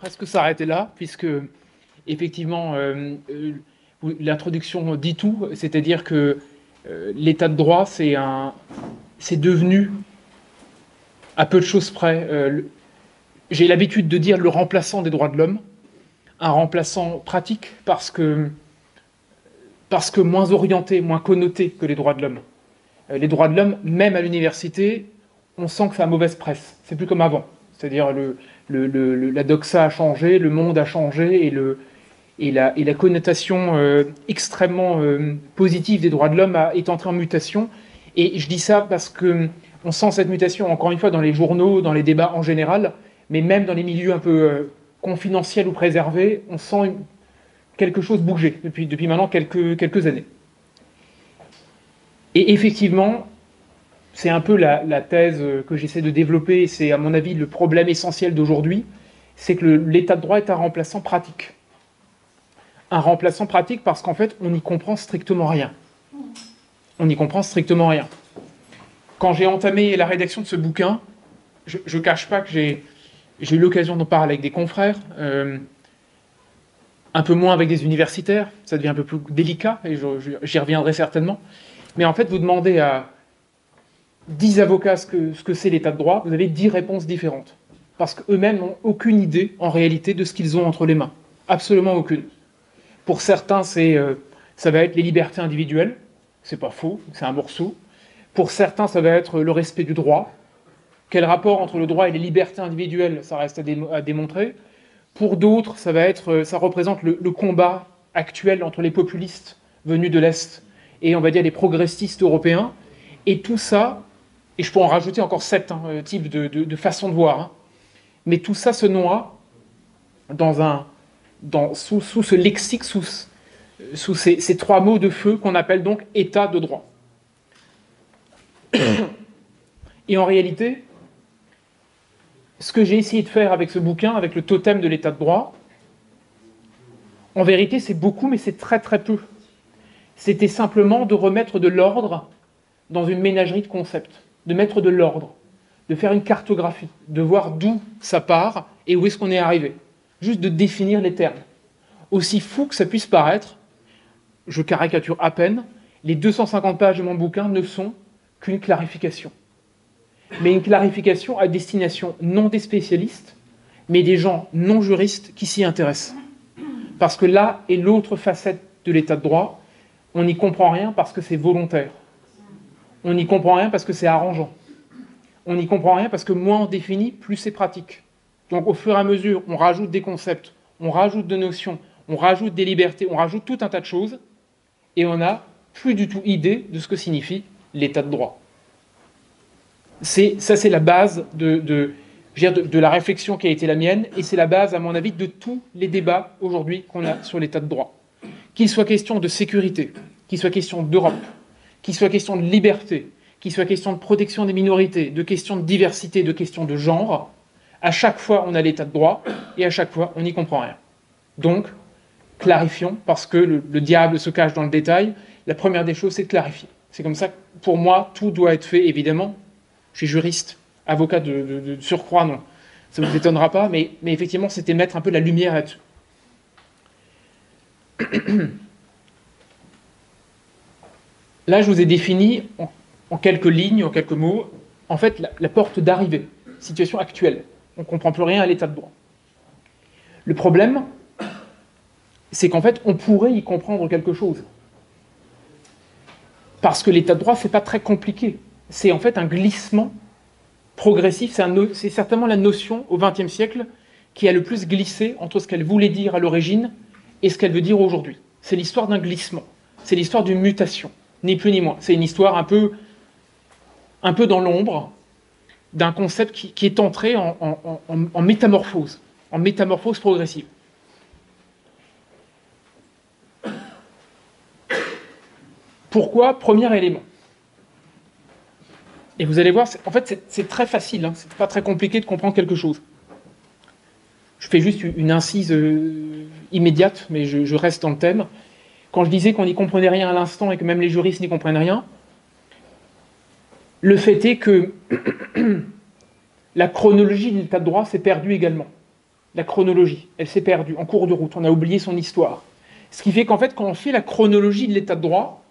presque s'arrêter là, puisque effectivement, l'introduction dit tout, c'est-à-dire que l'état de droit, c'est devenu, à peu de choses près, j'ai l'habitude de dire le remplaçant des droits de l'homme, un remplaçant pratique parce que moins orienté, moins connoté que les droits de l'homme. Les droits de l'homme, même à l'université, on sent que ça a mauvaise presse. C'est plus comme avant. C'est-à-dire la doxa a changé, le monde a changé, et la connotation extrêmement positive des droits de l'homme est entrée en mutation. Et je dis ça parce que on sent cette mutation, encore une fois, dans les journaux, dans les débats en général, mais même dans les milieux un peu confidentiels ou préservés, on sent quelque chose bouger depuis maintenant quelques années. Et effectivement, c'est un peu la thèse que j'essaie de développer, c'est à mon avis le problème essentiel d'aujourd'hui, c'est que l'état de droit est un remplaçant pratique. Un remplaçant pratique parce qu'en fait, on n'y comprend strictement rien. On n'y comprend strictement rien. Quand j'ai entamé la rédaction de ce bouquin, je ne cache pas que j'ai eu l'occasion d'en parler avec des confrères, un peu moins avec des universitaires, ça devient un peu plus délicat, et j'y reviendrai certainement. Mais en fait, vous demandez à 10 avocats ce que c'est l'état de droit, vous avez 10 réponses différentes. Parce qu'eux-mêmes n'ont aucune idée, en réalité, de ce qu'ils ont entre les mains. Absolument aucune. Pour certains, ça va être les libertés individuelles. C'est pas faux, c'est un morceau. Pour certains, ça va être le respect du droit. Quel rapport entre le droit et les libertés individuelles, ça reste à démontrer. Pour d'autres, ça représente le combat actuel entre les populistes venus de l'Est et, on va dire, les progressistes européens. Et tout ça, et je pourrais en rajouter encore 7 types de façons de voir, mais tout ça se noie sous ce lexique, sous ces 3 mots de feu qu'on appelle donc « état de droit ». Et en réalité, ce que j'ai essayé de faire avec ce bouquin, avec le totem de l'état de droit, en vérité, c'est beaucoup, mais c'est très très peu. C'était simplement de remettre de l'ordre dans une ménagerie de concepts, de mettre de l'ordre, de faire une cartographie, de voir d'où ça part et où est-ce qu'on est arrivé. Juste de définir les termes. Aussi fou que ça puisse paraître, je caricature à peine, les 250 pages de mon bouquin ne sont qu'une clarification. Mais une clarification à destination non des spécialistes, mais des gens non juristes qui s'y intéressent. Parce que là est l'autre facette de l'état de droit. On n'y comprend rien parce que c'est volontaire. On n'y comprend rien parce que c'est arrangeant. On n'y comprend rien parce que moins on définit, plus c'est pratique. Donc au fur et à mesure, on rajoute des concepts, on rajoute des notions, on rajoute des libertés, on rajoute tout un tas de choses, et on n'a plus du tout idée de ce que signifie l'état de droit. Ça, c'est la base de la réflexion qui a été la mienne, et c'est la base, à mon avis, de tous les débats aujourd'hui qu'on a sur l'état de droit. Qu'il soit question de sécurité, qu'il soit question d'Europe, qu'il soit question de liberté, qu'il soit question de protection des minorités, de questions de diversité, de questions de genre, à chaque fois on a l'état de droit et à chaque fois on n'y comprend rien. Donc, clarifions, parce que le diable se cache dans le détail. La première des choses, c'est de clarifier. C'est comme ça que, pour moi, tout doit être fait, évidemment. Je suis juriste, avocat de surcroît, non. Ça ne vous étonnera pas, mais effectivement, c'était mettre un peu la lumière là-dessus. Là, je vous ai défini en quelques lignes, en quelques mots, en fait, la porte d'arrivée, situation actuelle. On ne comprend plus rien à l'état de droit. Le problème, c'est qu'en fait, on pourrait y comprendre quelque chose. Parce que l'état de droit, ce n'est pas très compliqué. C'est en fait un glissement progressif. C'est certainement la notion, au XXe siècle, qui a le plus glissé entre ce qu'elle voulait dire à l'origine et ce qu'elle veut dire aujourd'hui. C'est l'histoire d'un glissement, c'est l'histoire d'une mutation, ni plus ni moins. C'est une histoire un peu dans l'ombre d'un concept qui est entré en métamorphose, en métamorphose progressive. Pourquoi? Premier élément. Et vous allez voir, en fait, c'est très facile, c'est pas très compliqué de comprendre quelque chose. Je fais juste une incise immédiate, mais je reste dans le thème. Quand je disais qu'on n'y comprenait rien à l'instant et que même les juristes n'y comprennent rien, le fait est que la chronologie de l'état de droit s'est perdue également. la chronologie. Elle s'est perdue en cours de route. On a oublié son histoire. Ce qui fait qu'en fait, quand on fait la chronologie de l'état de droit,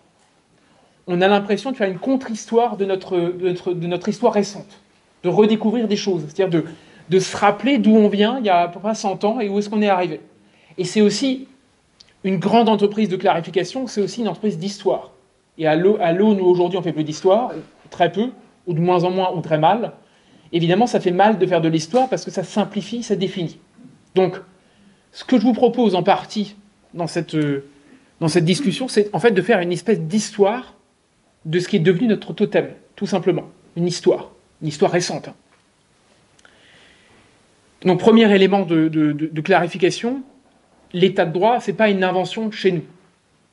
on a l'impression de faire une contre-histoire de notre histoire récente, de redécouvrir des choses, c'est-à-dire de se rappeler d'où on vient il y a à peu près 100 ans et où est-ce qu'on est arrivé. Et c'est aussi une grande entreprise de clarification, c'est aussi une entreprise d'histoire. Et à l'eau, nous, aujourd'hui, on fait peu d'histoire, très peu, ou de moins en moins, ou très mal. Évidemment, ça fait mal de faire de l'histoire parce que ça simplifie, ça définit. Donc, ce que je vous propose en partie dans cette discussion, c'est en fait de faire une espèce d'histoire de ce qui est devenu notre totem, tout simplement. Une histoire récente. Donc, premier élément de clarification, l'état de droit, ce n'est pas une invention de chez nous.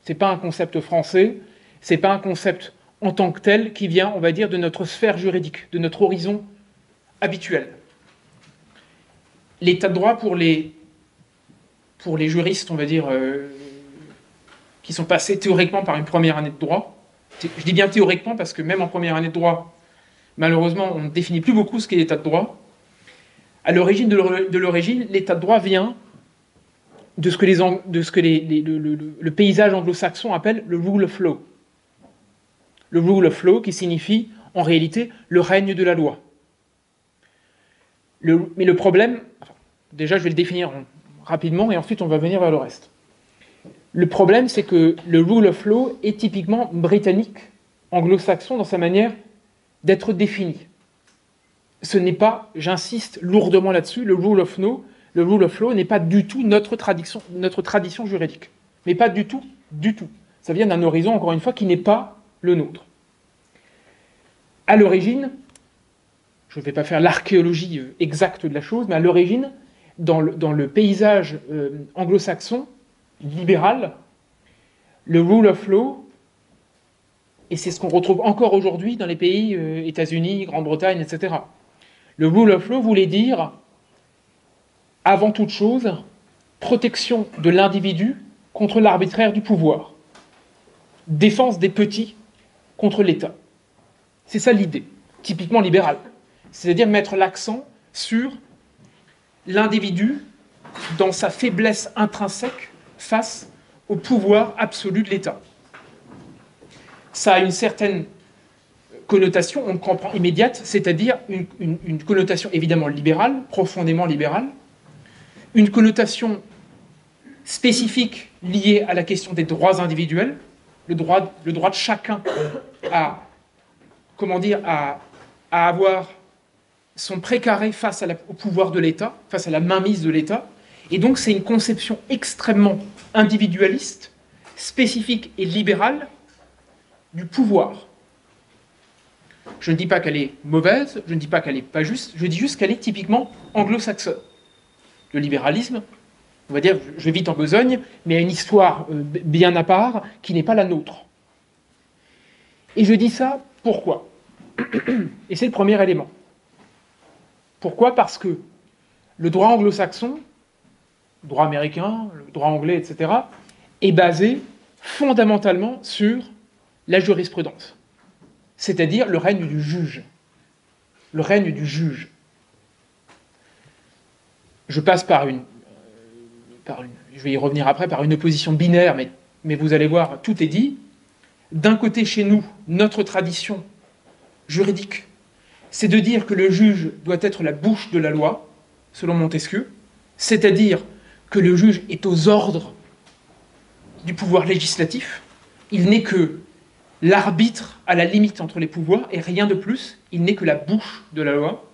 Ce n'est pas un concept français, ce n'est pas un concept en tant que tel qui vient, on va dire, de notre sphère juridique, de notre horizon habituel. L'état de droit pour les juristes, on va dire, qui sont passés théoriquement par une première année de droit, je dis bien théoriquement parce que même en première année de droit, malheureusement, on ne définit plus beaucoup ce qu'est l'état de droit. À l'origine de l'origine, l'état de droit vient de ce que le paysage anglo-saxon appelle le rule of law. Le rule of law qui signifie, en réalité, le règne de la loi. Mais le problème, déjà je vais le définir rapidement et ensuite on va venir vers le reste. Le problème, c'est que le rule of law est typiquement britannique, anglo-saxon dans sa manière d'être défini. Ce n'est pas, j'insiste lourdement là-dessus, le rule of law n'est pas du tout notre tradition juridique. Mais pas du tout, du tout. Ça vient d'un horizon, encore une fois, qui n'est pas le nôtre. À l'origine, je ne vais pas faire l'archéologie exacte de la chose, mais à l'origine, dans le paysage anglo-saxon, libéral, le rule of law, et c'est ce qu'on retrouve encore aujourd'hui dans les pays États-Unis, Grande-Bretagne, etc. Le rule of law voulait dire, avant toute chose, protection de l'individu contre l'arbitraire du pouvoir. Défense des petits contre l'État. C'est ça l'idée, typiquement libérale. C'est-à-dire mettre l'accent sur l'individu dans sa faiblesse intrinsèque face au pouvoir absolu de l'État. Ça a une certaine connotation, on le comprend immédiate, c'est-à-dire une connotation évidemment libérale, profondément libérale, une connotation spécifique liée à la question des droits individuels, le droit de chacun à, comment dire, à avoir son précaré face à au pouvoir de l'État, face à la mainmise de l'État. Et donc c'est une conception extrêmement individualiste, spécifique et libérale du pouvoir. Je ne dis pas qu'elle est mauvaise, je ne dis pas qu'elle n'est pas juste, je dis juste qu'elle est typiquement anglo-saxonne. Le libéralisme, on va dire, je vais vite en besogne, mais a une histoire bien à part qui n'est pas la nôtre. Et je dis ça, pourquoi? Et c'est le premier élément. Pourquoi? Parce que le droit anglo-saxon, le droit américain, le droit anglais, etc., est basé fondamentalement sur la jurisprudence, c'est-à-dire le règne du juge. Le règne du juge. Je passe par une, je vais y revenir après, par une opposition binaire, mais vous allez voir, tout est dit. D'un côté, chez nous, notre tradition juridique, c'est de dire que le juge doit être la bouche de la loi, selon Montesquieu, c'est-à-dire que le juge est aux ordres du pouvoir législatif, il n'est que l'arbitre à la limite entre les pouvoirs, et rien de plus, il n'est que la bouche de la loi.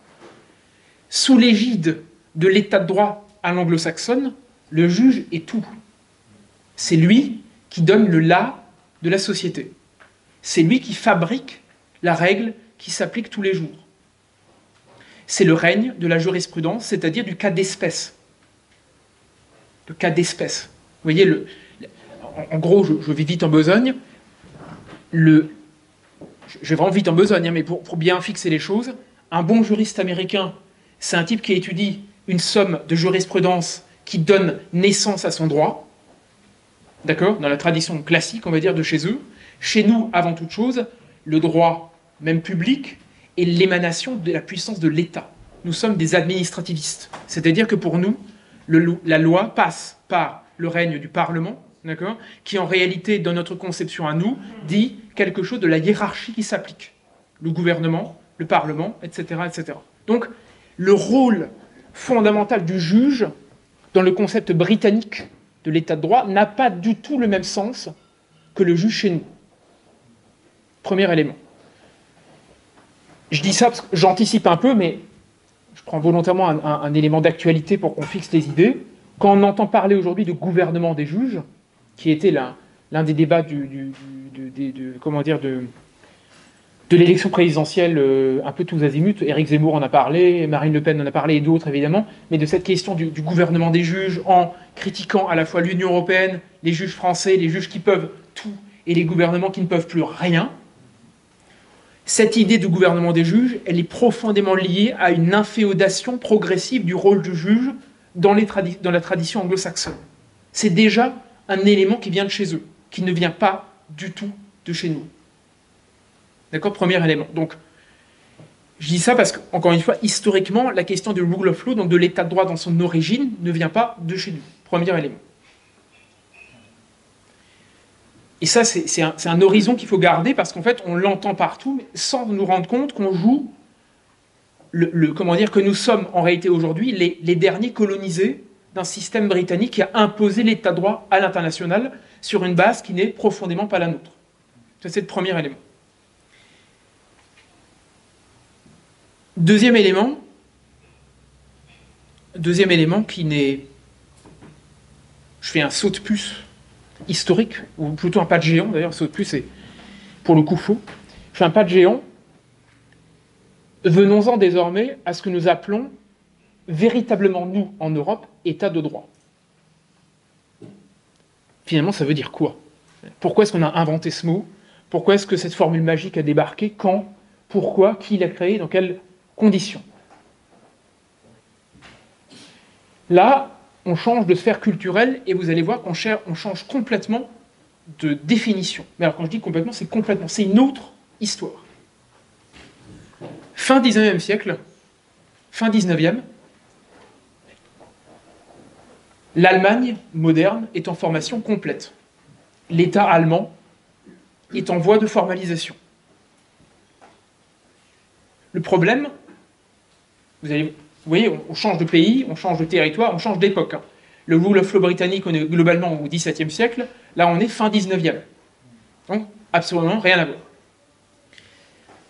Sous l'égide de l'état de droit à l'anglo-saxonne, le juge est tout. C'est lui qui donne le là de la société. C'est lui qui fabrique la règle qui s'applique tous les jours. C'est le règne de la jurisprudence, c'est-à-dire du cas d'espèce. Le cas d'espèce. Vous voyez, en gros, je vais vite en besogne. Je vais vraiment vite en besogne, hein, mais pour bien fixer les choses, un bon juriste américain, c'est un type qui étudie une somme de jurisprudence qui donne naissance à son droit, d'accord, dans la tradition classique, on va dire, de chez eux. Chez nous, avant toute chose, le droit, même public, est l'émanation de la puissance de l'État. Nous sommes des administrativistes, c'est-à-dire que pour nous, la loi passe par le règne du Parlement, d'accord, qui en réalité, dans notre conception à nous, dit quelque chose de la hiérarchie qui s'applique. Le gouvernement, le Parlement, etc., etc. Donc, le rôle fondamental du juge, dans le concept britannique de l'état de droit, n'a pas du tout le même sens que le juge chez nous. Premier élément. Je dis ça parce que j'anticipe un peu, mais je prends volontairement un élément d'actualité pour qu'on fixe les idées. Quand on entend parler aujourd'hui de gouvernement des juges, qui était l'un des débats de l'élection présidentielle, un peu tous azimuts, Eric Zemmour en a parlé, Marine Le Pen en a parlé, et d'autres évidemment, mais de cette question du gouvernement des juges, en critiquant à la fois l'Union européenne, les juges français, les juges qui peuvent tout, et les gouvernements qui ne peuvent plus rien. Cette idée du gouvernement des juges, elle est profondément liée à une inféodation progressive du rôle du juge dans la tradition anglo-saxonne. C'est déjà un élément qui vient de chez eux, qui ne vient pas du tout de chez nous. D'accord, premier élément. Donc, je dis ça parce qu'encore une fois, historiquement, la question du rule of law, donc de l'état de droit dans son origine, ne vient pas de chez nous. Premier élément. Et ça, c'est un horizon qu'il faut garder parce qu'en fait, on l'entend partout, mais sans nous rendre compte qu'on joue que nous sommes en réalité aujourd'hui les derniers colonisés d'un système britannique qui a imposé l'état de droit à l'international sur une base qui n'est profondément pas la nôtre. Ça, c'est le premier élément. Deuxième élément qui n'est... Je fais un saut de puce historique, ou plutôt un pas de géant, d'ailleurs, saut de puce est pour le coup faux. Je fais un pas de géant. Venons-en désormais à ce que nous appelons véritablement, nous, en Europe, état de droit. Finalement, ça veut dire quoi? Pourquoi est-ce qu'on a inventé ce mot? Pourquoi est-ce que cette formule magique a débarqué? Quand? Pourquoi? Qui l'a créé? Dans quelles conditions? Là, on change de sphère culturelle et vous allez voir qu'on change complètement de définition. Mais alors quand je dis complètement, c'est une autre histoire. Fin 19e siècle, fin 19e, l'Allemagne moderne est en formation complète. L'État allemand est en voie de formalisation. Le problème, vous voyez, on change de pays, on change de territoire, on change d'époque. Le rule of law britannique, on est globalement au XVIIe siècle, là on est fin XIXe. Donc, absolument rien à voir.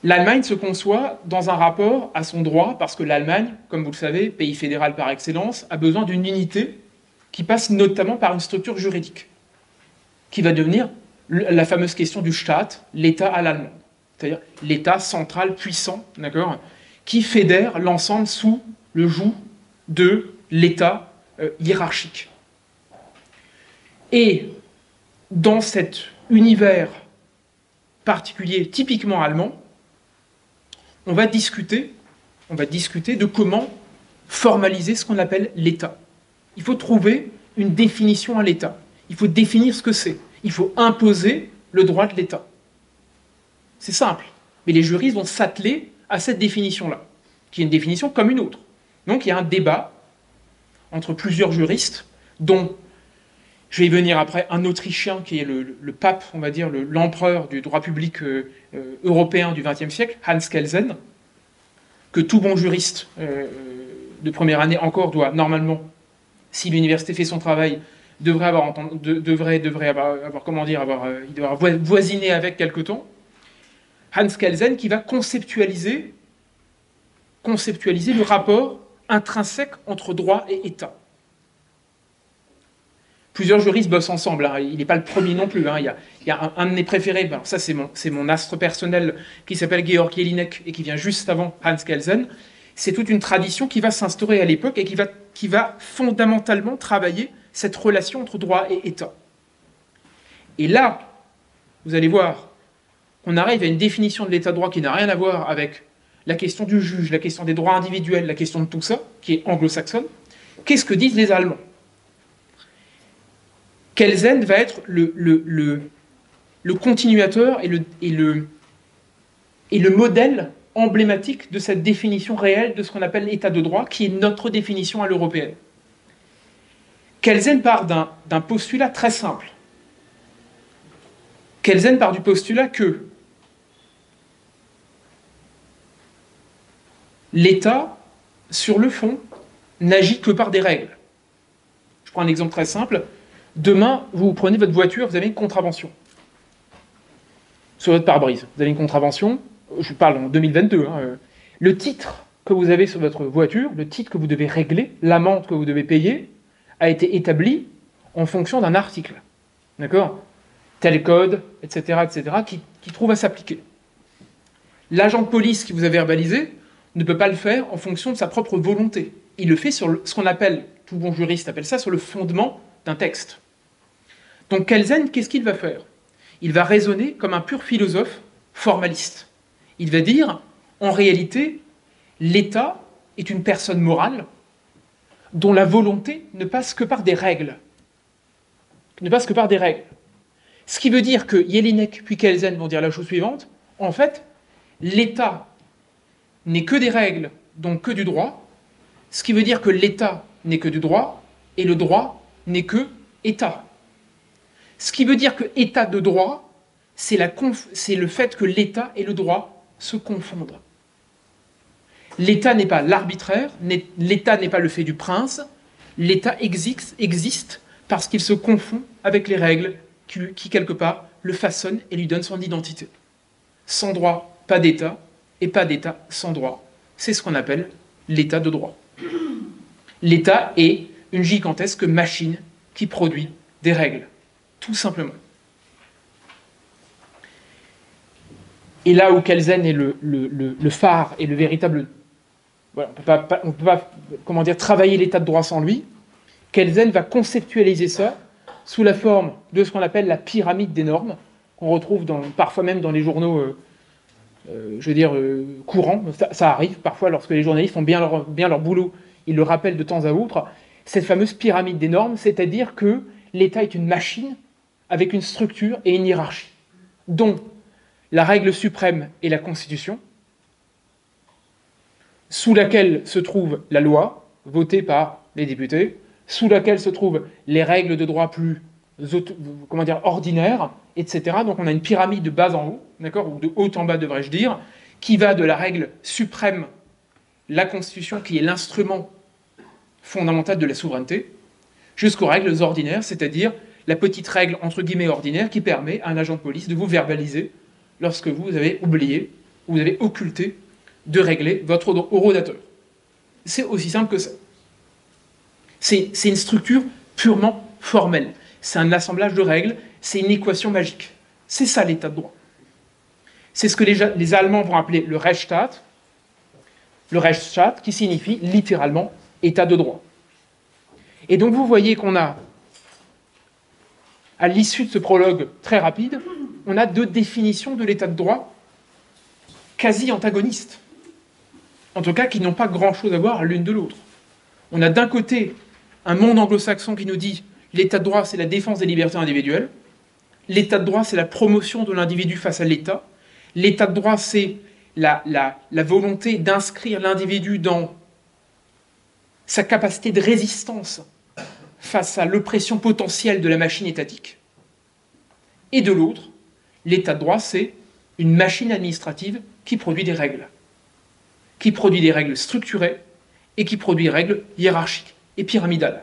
L'Allemagne se conçoit dans un rapport à son droit, parce que l'Allemagne, comme vous le savez, pays fédéral par excellence, a besoin d'une unité qui passe notamment par une structure juridique, qui va devenir la fameuse question du Staat, l'État à l'allemande. C'est-à-dire l'État central puissant, d'accord, qui fédère l'ensemble sous le joug de l'État hiérarchique. Et dans cet univers particulier, typiquement allemand, on va discuter de comment formaliser ce qu'on appelle l'État. Il faut trouver une définition à l'État. Il faut définir ce que c'est. Il faut imposer le droit de l'État. C'est simple, mais les juristes vont s'atteler à cette définition-là, qui est une définition comme une autre. Donc il y a un débat entre plusieurs juristes, dont, je vais y venir après, un Autrichien qui est le pape, on va dire, l'empereur du droit public européen du XXe siècle, Hans Kelsen, que tout bon juriste de première année encore doit, normalement, si l'université fait son travail, devrait avoir voisiné avec quelque temps. Hans Kelsen qui va conceptualiser le rapport intrinsèque entre droit et État. Plusieurs juristes bossent ensemble, hein. Il n'est pas le premier non plus. Hein. Il y a un de mes préférés, ben, ça c'est mon astre personnel, qui s'appelle Georg Jelinek et qui vient juste avant Hans Kelsen. C'est toute une tradition qui va s'instaurer à l'époque et qui va fondamentalement travailler cette relation entre droit et État. Et là, vous allez voir, on arrive à une définition de l'état de droit qui n'a rien à voir avec la question du juge, la question des droits individuels, la question de tout ça, qui est anglo-saxonne. Qu'est-ce que disent les Allemands? Kelsen va être le continuateur et le modèle emblématique de cette définition réelle de ce qu'on appelle l'état de droit, qui est notre définition à l'européenne. Kelsen part d'un postulat très simple. Kelsen part du postulat que l'État, sur le fond, n'agit que par des règles. Je prends un exemple très simple. Demain, vous prenez votre voiture, vous avez une contravention. Sur votre pare-brise, vous avez une contravention, je parle en 2022. Hein, le titre que vous avez sur votre voiture, le titre que vous devez régler, l'amende que vous devez payer, a été établi en fonction d'un article. D'accord ? Tel code, etc., qui trouve à s'appliquer. L'agent de police qui vous a verbalisé ne peut pas le faire en fonction de sa propre volonté. Il le fait sur ce qu'on appelle, tout bon juriste appelle ça, sur le fondement d'un texte. Donc Kelsen, qu'est-ce qu'il va faire? Il va raisonner comme un pur philosophe formaliste. Il va dire, en réalité, l'État est une personne morale dont la volonté ne passe que par des règles. Ne passe que par des règles. Ce qui veut dire que Jelinek puis Kelsen vont dire la chose suivante. En fait, l'État n'est que des règles, donc que du droit. Ce qui veut dire que l'État n'est que du droit et le droit n'est que État. Ce qui veut dire que État de droit, c'est le fait que l'État et le droit se confondent. L'État n'est pas l'arbitraire, l'État n'est pas le fait du prince, l'État existe parce qu'il se confond avec les règles qui, quelque part, le façonnent et lui donnent son identité. Sans droit, pas d'État, et pas d'État sans droit. C'est ce qu'on appelle l'État de droit. L'État est une gigantesque machine qui produit des règles, tout simplement. Et là où Kelsen est le phare et le véritable... Voilà, on ne peut pas comment dire, travailler l'État de droit sans lui. Kelsen va conceptualiser ça sous la forme de ce qu'on appelle la pyramide des normes, qu'on retrouve parfois même dans les journaux, je veux dire, courants. Ça arrive parfois lorsque les journalistes font bien leur boulot, ils le rappellent de temps à autre. Cette fameuse pyramide des normes, c'est-à-dire que l'État est une machine avec une structure et une hiérarchie, dont la règle suprême est la Constitution, sous laquelle se trouve la loi, votée par les députés, sous laquelle se trouvent les règles de droit plus ordinaires, etc. Donc on a une pyramide de bas en haut, d'accord, ou de haut en bas devrais-je dire, qui va de la règle suprême, la Constitution, qui est l'instrument fondamental de la souveraineté, jusqu'aux règles ordinaires, c'est-à-dire la petite règle entre guillemets ordinaire qui permet à un agent de police de vous verbaliser lorsque vous avez oublié, vous avez occulté de régler votre horodateur. C'est aussi simple que ça. C'est une structure purement formelle. C'est un assemblage de règles, c'est une équation magique. C'est ça l'État de droit. C'est ce que les Allemands vont appeler le Rechtsstaat qui signifie littéralement État de droit. Et donc vous voyez qu'on a, à l'issue de ce prologue très rapide, on a deux définitions de l'État de droit quasi antagonistes, en tout cas qui n'ont pas grand-chose à voir l'une de l'autre. On a d'un côté un monde anglo-saxon qui nous dit l'État de droit, c'est la défense des libertés individuelles, l'État de droit, c'est la promotion de l'individu face à l'État, l'État de droit, c'est la volonté d'inscrire l'individu dans sa capacité de résistance face à l'oppression potentielle de la machine étatique, et de l'autre, l'État de droit, c'est une machine administrative qui produit des règles. Qui produit des règles structurées et qui produit des règles hiérarchiques et pyramidales.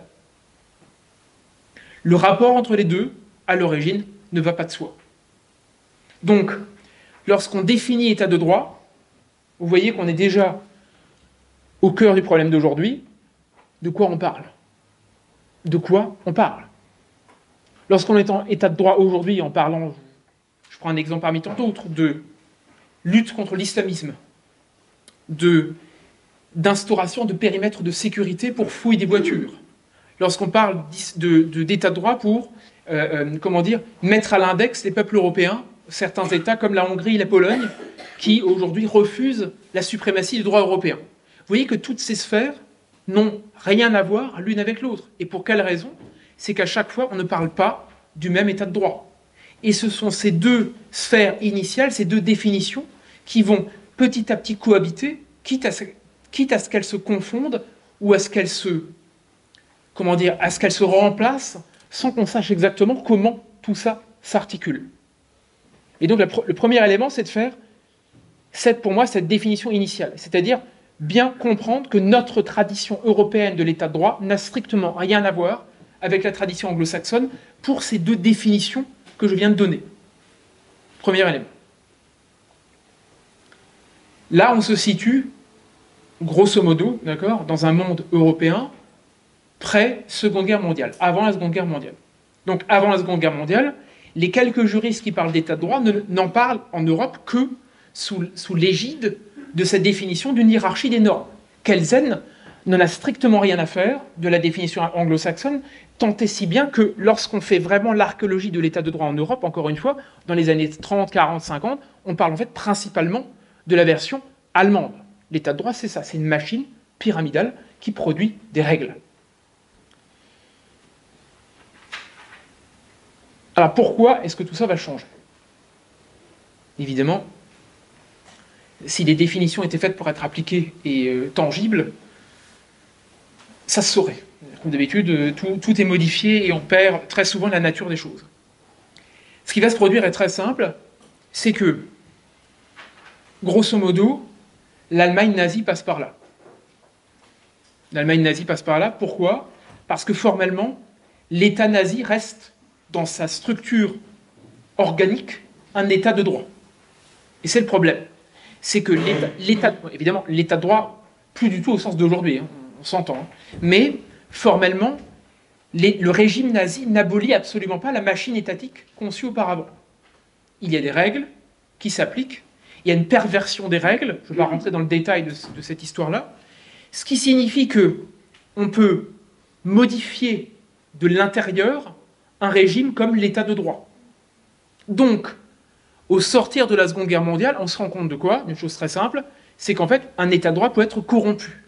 Le rapport entre les deux, à l'origine, ne va pas de soi. Donc, lorsqu'on définit État de droit, vous voyez qu'on est déjà au cœur du problème d'aujourd'hui. De quoi on parle? De quoi on parle? Lorsqu'on est en État de droit aujourd'hui, en parlant... Je prends un exemple parmi tant d'autres, de lutte contre l'islamisme, d'instauration de périmètres de sécurité pour fouiller des voitures. Lorsqu'on parle d'état de droit pour mettre à l'index les peuples européens, certains États comme la Hongrie et la Pologne, qui aujourd'hui refusent la suprématie du droit européen. Vous voyez que toutes ces sphères n'ont rien à voir l'une avec l'autre. Et pour quelle raison? C'est qu'à chaque fois, on ne parle pas du même État de droit. Et ce sont ces deux sphères initiales, ces deux définitions, qui vont petit à petit cohabiter, quitte à ce qu'elles se confondent ou à ce qu'elles se, comment dire, à ce qu'elle se remplace sans qu'on sache exactement comment tout ça s'articule. Et donc le premier élément, c'est de faire, pour moi, cette définition initiale, c'est-à-dire bien comprendre que notre tradition européenne de l'état de droit n'a strictement rien à voir avec la tradition anglo-saxonne pour ces deux définitions que je viens de donner. Premier élément. Là, on se situe, grosso modo, d'accord, dans un monde européen pré-Seconde Guerre mondiale, avant la Seconde Guerre mondiale. Donc, avant la Seconde Guerre mondiale, les quelques juristes qui parlent d'état de droit n'en parlent en Europe que sous l'égide de cette définition d'une hiérarchie des normes. Kelsen n'en a strictement rien à faire de la définition anglo-saxonne, tant et si bien que lorsqu'on fait vraiment l'archéologie de l'état de droit en Europe, encore une fois, dans les années 30, 40, 50, on parle en fait principalement de la version allemande. L'état de droit, c'est ça, c'est une machine pyramidale qui produit des règles. Alors pourquoi est-ce que tout ça va changer? Évidemment, si les définitions étaient faites pour être appliquées et tangibles, ça se saurait. Comme d'habitude, tout est modifié et on perd très souvent la nature des choses. Ce qui va se produire est très simple, c'est que, grosso modo, l'Allemagne nazie passe par là. L'Allemagne nazie passe par là, pourquoi? Parce que formellement, l'État nazi reste, dans sa structure organique, un État de droit. Et c'est le problème. C'est que l'État, évidemment, l'État de droit, plus du tout au sens d'aujourd'hui, hein, on s'entend, hein, mais formellement, le régime nazi n'abolit absolument pas la machine étatique conçue auparavant. Il y a des règles qui s'appliquent, il y a une perversion des règles, je ne vais pas rentrer dans le détail de cette histoire-là, ce qui signifie que on peut modifier de l'intérieur un régime comme l'état de droit. Donc, au sortir de la Seconde Guerre mondiale, on se rend compte de quoi? Une chose très simple, c'est qu'en fait, un état de droit peut être corrompu.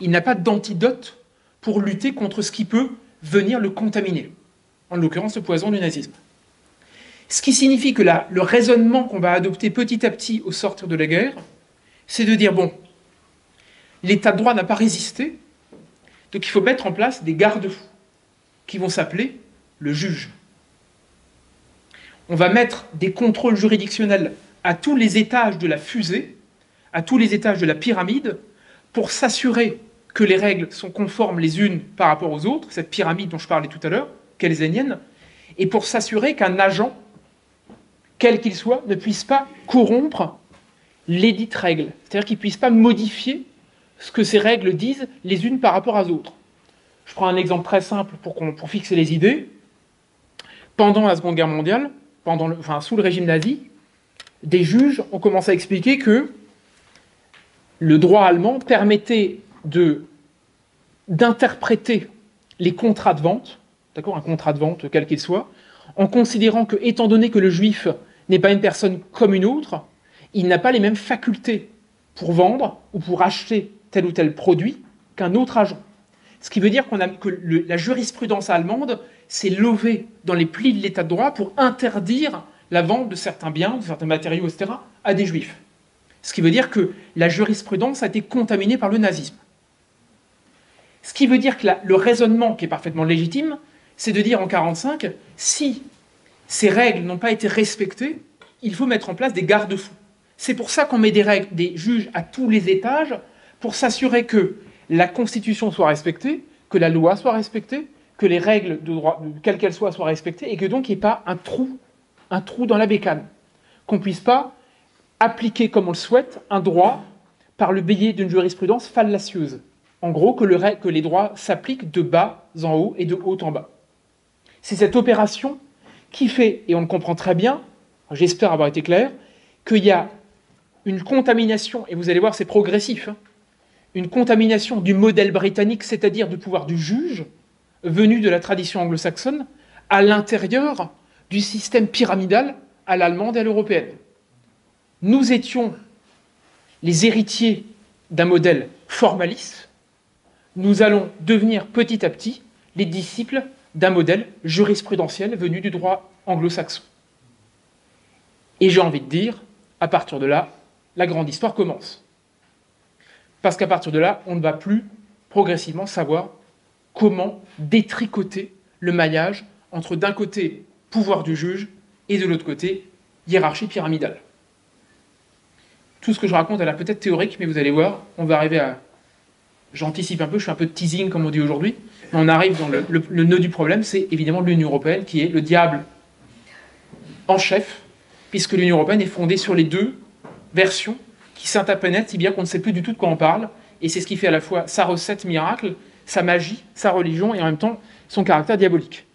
Il n'a pas d'antidote pour lutter contre ce qui peut venir le contaminer. En l'occurrence, le poison du nazisme. Ce qui signifie que là, le raisonnement qu'on va adopter petit à petit au sortir de la guerre, c'est de dire, bon, l'état de droit n'a pas résisté, donc il faut mettre en place des garde-fous qui vont s'appeler le juge. On va mettre des contrôles juridictionnels à tous les étages de la fusée, à tous les étages de la pyramide, pour s'assurer que les règles sont conformes les unes par rapport aux autres, cette pyramide dont je parlais tout à l'heure, kelsenienne, et pour s'assurer qu'un agent, quel qu'il soit, ne puisse pas corrompre les dites règles. C'est-à-dire qu'il ne puisse pas modifier ce que ces règles disent les unes par rapport aux autres. Je prends un exemple très simple pour fixer les idées. Pendant la Seconde Guerre mondiale, sous le régime nazi, des juges ont commencé à expliquer que le droit allemand permettait d'interpréter les contrats de vente, d'accord, un contrat de vente quel qu'il soit, en considérant que, étant donné que le juif n'est pas une personne comme une autre, il n'a pas les mêmes facultés pour vendre ou pour acheter tel ou tel produit qu'un autre agent. Ce qui veut dire que la jurisprudence allemande s'est levée dans les plis de l'état de droit pour interdire la vente de certains biens, de certains matériaux, etc., à des juifs. Ce qui veut dire que la jurisprudence a été contaminée par le nazisme. Ce qui veut dire que le raisonnement, qui est parfaitement légitime, c'est de dire en 1945, si ces règles n'ont pas été respectées, il faut mettre en place des garde-fous. C'est pour ça qu'on met des juges à tous les étages, pour s'assurer que la Constitution soit respectée, que la loi soit respectée, que les règles de droit, quelles qu'elles soient respectées, et que donc il n'y ait pas un trou dans la bécane. Qu'on ne puisse pas appliquer comme on le souhaite un droit par le biais d'une jurisprudence fallacieuse. En gros, que les droits s'appliquent de bas en haut et de haut en bas. C'est cette opération qui fait, et on le comprend très bien, j'espère avoir été clair, qu'il y a une contamination, et vous allez voir, c'est progressif, hein, une contamination du modèle britannique, c'est-à-dire du pouvoir du juge, venu de la tradition anglo-saxonne, à l'intérieur du système pyramidal à l'allemande et à l'européenne. Nous étions les héritiers d'un modèle formaliste, nous allons devenir petit à petit les disciples d'un modèle jurisprudentiel venu du droit anglo-saxon. Et j'ai envie de dire, à partir de là, la grande histoire commence. Parce qu'à partir de là, on ne va plus progressivement savoir comment détricoter le maillage entre d'un côté pouvoir du juge et de l'autre côté hiérarchie pyramidale. Tout ce que je raconte a l'air peut-être théorique, mais vous allez voir, on va arriver à... J'anticipe un peu, je fais un peu de teasing comme on dit aujourd'hui, mais on arrive dans le nœud du problème, c'est évidemment l'Union européenne qui est le diable en chef, puisque l'Union européenne est fondée sur les deux versions qui s'interpénètrent si bien qu'on ne sait plus du tout de quoi on parle, et c'est ce qui fait à la fois sa recette miracle, sa magie, sa religion, et en même temps son caractère diabolique.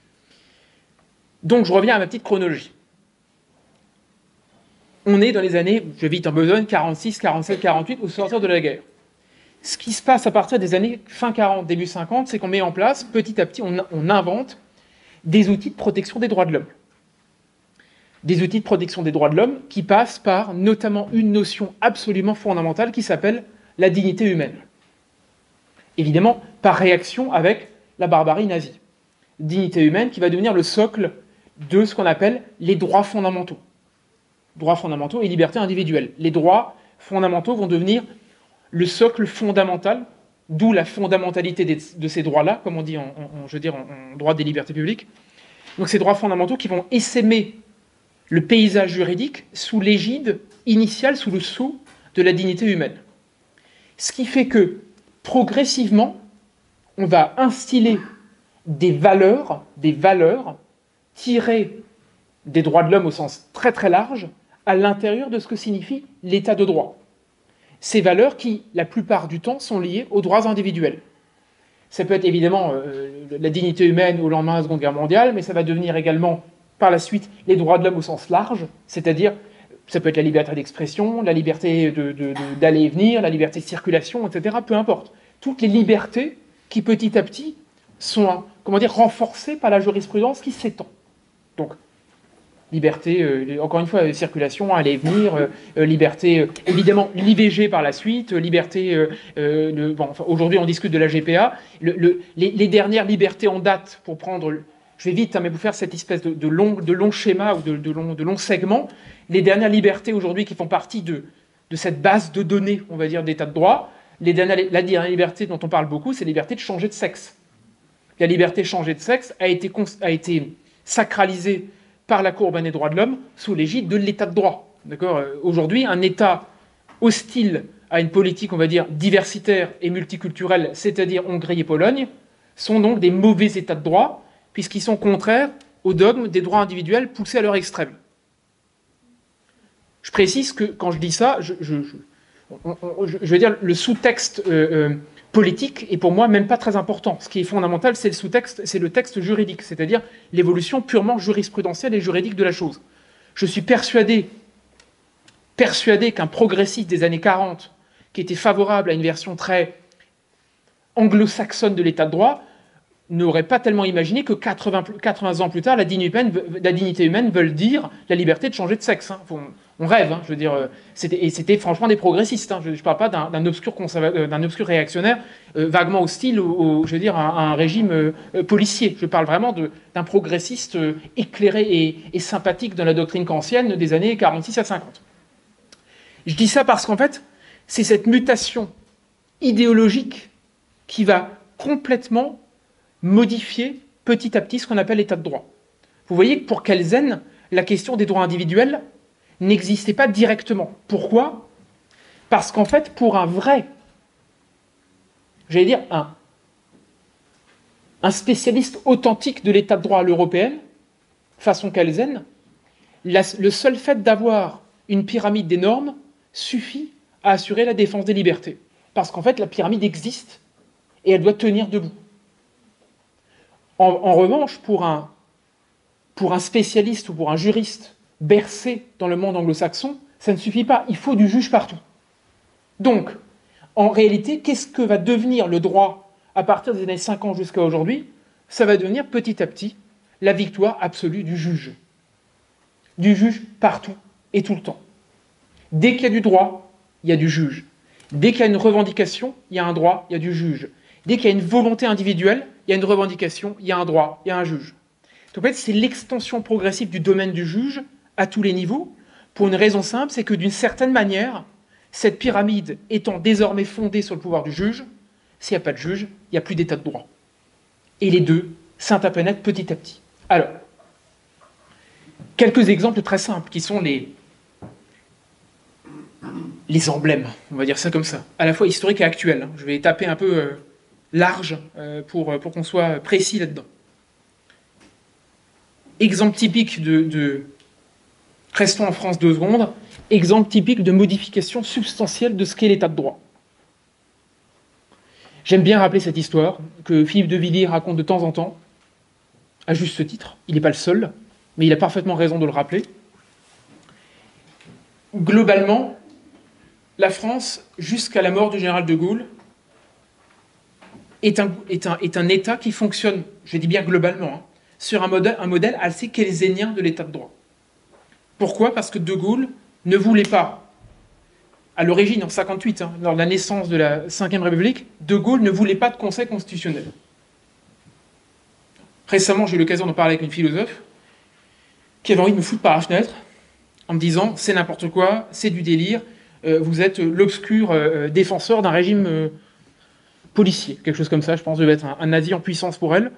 Donc je reviens à ma petite chronologie. On est dans les années, je vais vite en besogne, 46, 47, 48, au sortir de la guerre. Ce qui se passe à partir des années fin 40, début 50, c'est qu'on met en place, petit à petit, on invente des outils de protection des droits de l'homme. Des outils de protection des droits de l'homme qui passent par notamment une notion absolument fondamentale qui s'appelle la dignité humaine. Évidemment, par réaction avec la barbarie nazie. Dignité humaine qui va devenir le socle de ce qu'on appelle les droits fondamentaux. Droits fondamentaux et libertés individuelles. Les droits fondamentaux vont devenir le socle fondamental, d'où la fondamentalité de ces droits-là, comme on dit en droit des libertés publiques. Donc ces droits fondamentaux qui vont essaimer le paysage juridique sous l'égide initiale, sous le sceau de la dignité humaine. Ce qui fait que, progressivement, on va instiller des valeurs tirées des droits de l'homme au sens très très large, à l'intérieur de ce que signifie l'état de droit. Ces valeurs qui, la plupart du temps, sont liées aux droits individuels. Ça peut être évidemment la dignité humaine au lendemain de la Seconde Guerre mondiale, mais ça va devenir également, par la suite, les droits de l'homme au sens large, c'est-à-dire, ça peut être la liberté d'expression, la liberté d'aller et venir, la liberté de circulation, etc., peu importe. Toutes les libertés qui, petit à petit, sont, comment dire, renforcées par la jurisprudence qui s'étend. Donc, liberté, encore une fois, circulation, aller et venir, liberté, évidemment, l'IVG par la suite, liberté, aujourd'hui on discute de la GPA, les dernières libertés en date, pour prendre, je vais vite, hein, mais pour faire cette espèce de long schéma ou de long segment, les dernières libertés aujourd'hui qui font partie de cette base de données, on va dire, d'état de droit, la dernière liberté dont on parle beaucoup, c'est la liberté de changer de sexe. La liberté de changer de sexe a été sacralisée par la Cour européenne des droits de l'homme, sous l'égide de l'état de droit. Aujourd'hui, un État hostile à une politique, on va dire, diversitaire et multiculturelle, c'est-à-dire Hongrie et Pologne, sont donc des mauvais états de droit, puisqu'ils sont contraires au dogme des droits individuels poussés à leur extrême. Je précise que, quand je dis ça, je veux dire, le sous-texte politique est pour moi même pas très important. Ce qui est fondamental, c'est le sous-texte, c'est le texte juridique, c'est-à-dire l'évolution purement jurisprudentielle et juridique de la chose. Je suis persuadé qu'un progressiste des années 40, qui était favorable à une version très anglo-saxonne de l'état de droit, n'aurait pas tellement imaginé que 80 ans plus tard, la dignité humaine veut dire la liberté de changer de sexe. Hein. On rêve, hein, je veux dire, et c'était franchement des progressistes. Hein, je ne parle pas d'un obscur réactionnaire vaguement hostile à un régime policier. Je parle vraiment d'un progressiste éclairé et sympathique dans la doctrine kantienne des années 46 à 50. Je dis ça parce qu'en fait, c'est cette mutation idéologique qui va complètement modifier petit à petit ce qu'on appelle l'état de droit. Vous voyez que pour Kelsen, la question des droits individuels n'existait pas directement. Pourquoi? Parce qu'en fait, pour un vrai, j'allais dire un spécialiste authentique de l'état de droit à l'européenne, façon Kelsen, le seul fait d'avoir une pyramide des normes suffit à assurer la défense des libertés. Parce qu'en fait, la pyramide existe et elle doit tenir debout. En revanche, pour un spécialiste ou pour un juriste bercé dans le monde anglo-saxon, ça ne suffit pas, il faut du juge partout. Donc, en réalité, qu'est-ce que va devenir le droit à partir des années 50 jusqu'à aujourd'hui? Ça va devenir petit à petit la victoire absolue du juge. Du juge partout et tout le temps. Dès qu'il y a du droit, il y a du juge. Dès qu'il y a une revendication, il y a un droit, il y a du juge. Dès qu'il y a une volonté individuelle, il y a une revendication, il y a un droit, il y a un juge. Donc, en fait, c'est l'extension progressive du domaine du juge à tous les niveaux, pour une raison simple, c'est que d'une certaine manière, cette pyramide étant désormais fondée sur le pouvoir du juge, s'il n'y a pas de juge, il n'y a plus d'état de droit. et les deux s'interpénètrent petit à petit. Alors, quelques exemples très simples qui sont les emblèmes, on va dire ça comme ça, à la fois historique et actuel. Je vais taper un peu large pour qu'on soit précis là-dedans. Exemple typique de restons en France 2 secondes, exemple typique de modification substantielle de ce qu'est l'état de droit. J'aime bien rappeler cette histoire que Philippe de Villiers raconte de temps en temps, à juste ce titre, il n'est pas le seul, mais il a parfaitement raison de le rappeler. Globalement, la France, jusqu'à la mort du général de Gaulle, est un État qui fonctionne, je dis bien globalement, hein, sur un modèle assez kelsénien de l'état de droit. Pourquoi? Parce que De Gaulle ne voulait pas, à l'origine, en 1958, hein, lors de la naissance de la Ve République, De Gaulle ne voulait pas de conseil constitutionnel. Récemment, j'ai eu l'occasion d'en parler avec une philosophe qui avait envie de me foutre par la fenêtre en me disant « c'est n'importe quoi, c'est du délire, vous êtes l'obscur défenseur d'un régime policier ». Quelque chose comme ça, je pense, devait être un nazi en puissance pour elle.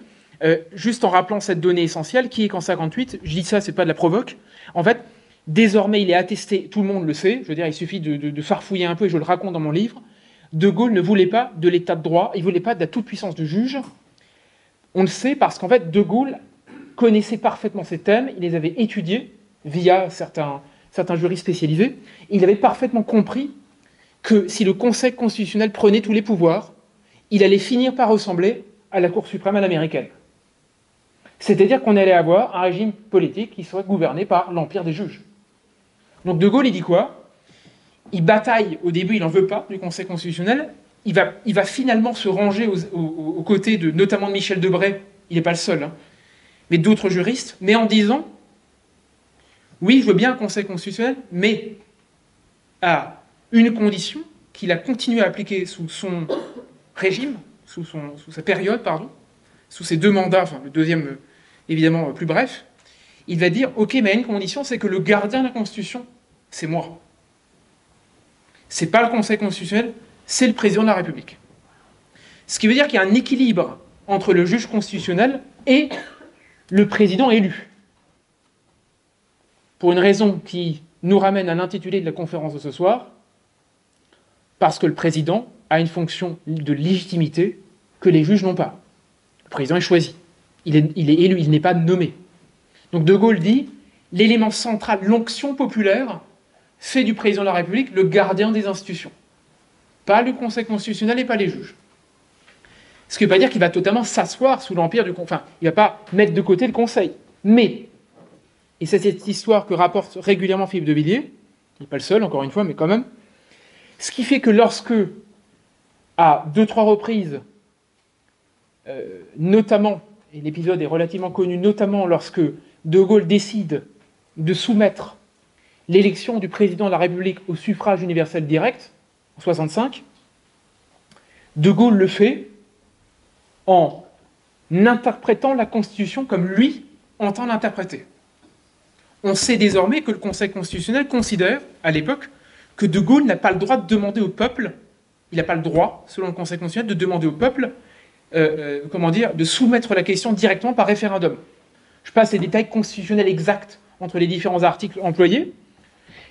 Juste en rappelant cette donnée essentielle qui est qu'en 1958, je dis ça, c'est pas de la provoque, en fait, désormais, il est attesté, tout le monde le sait, je veux dire, il suffit de farfouiller un peu, et je le raconte dans mon livre, De Gaulle ne voulait pas de l'état de droit, il ne voulait pas de la toute-puissance du juge. On le sait parce qu'en fait, De Gaulle connaissait parfaitement ces thèmes, il les avait étudiés via certains jurys spécialisés, et il avait parfaitement compris que si le Conseil constitutionnel prenait tous les pouvoirs, il allait finir par ressembler à la Cour suprême à l'américaine. C'est-à-dire qu'on allait avoir un régime politique qui serait gouverné par l'empire des juges. Donc De Gaulle, il dit quoi? Il bataille, au début, il n'en veut pas du Conseil constitutionnel, il va finalement se ranger aux côtés de, notamment de Michel Debré, il n'est pas le seul, hein, mais d'autres juristes, mais en disant, oui, je veux bien un Conseil constitutionnel, mais à une condition qu'il a continué à appliquer sous son régime, sous sa période, pardon, sous ses deux mandats, enfin le deuxième, évidemment, plus bref, il va dire « Ok, mais il y a une condition, c'est que le gardien de la Constitution, c'est moi. C'est pas le Conseil constitutionnel, c'est le président de la République. » Ce qui veut dire qu'il y a un équilibre entre le juge constitutionnel et le président élu. Pour une raison qui nous ramène à l'intitulé de la conférence de ce soir, parce que le président a une fonction de légitimité que les juges n'ont pas. Le président est choisi, il est élu, il n'est pas nommé. Donc De Gaulle dit, l'élément central, l'onction populaire, fait du président de la République le gardien des institutions. Pas le Conseil constitutionnel et pas les juges. Ce qui ne veut pas dire qu'il va totalement s'asseoir sous l'empire du... Enfin, il ne va pas mettre de côté le Conseil. Mais, et c'est cette histoire que rapporte régulièrement Philippe de Villiers, il n'est pas le seul, encore une fois, mais quand même, ce qui fait que lorsque, à 2-3 reprises, notamment, et l'épisode est relativement connu, notamment lorsque De Gaulle décide de soumettre l'élection du président de la République au suffrage universel direct, en 1965, De Gaulle le fait en interprétant la Constitution comme lui entend l'interpréter. On sait désormais que le Conseil constitutionnel considère, à l'époque, que De Gaulle n'a pas le droit de demander au peuple, il n'a pas le droit, selon le Conseil constitutionnel, de demander au peuple comment dire, de soumettre la question directement par référendum. Je passe les détails constitutionnels exacts entre les différents articles employés,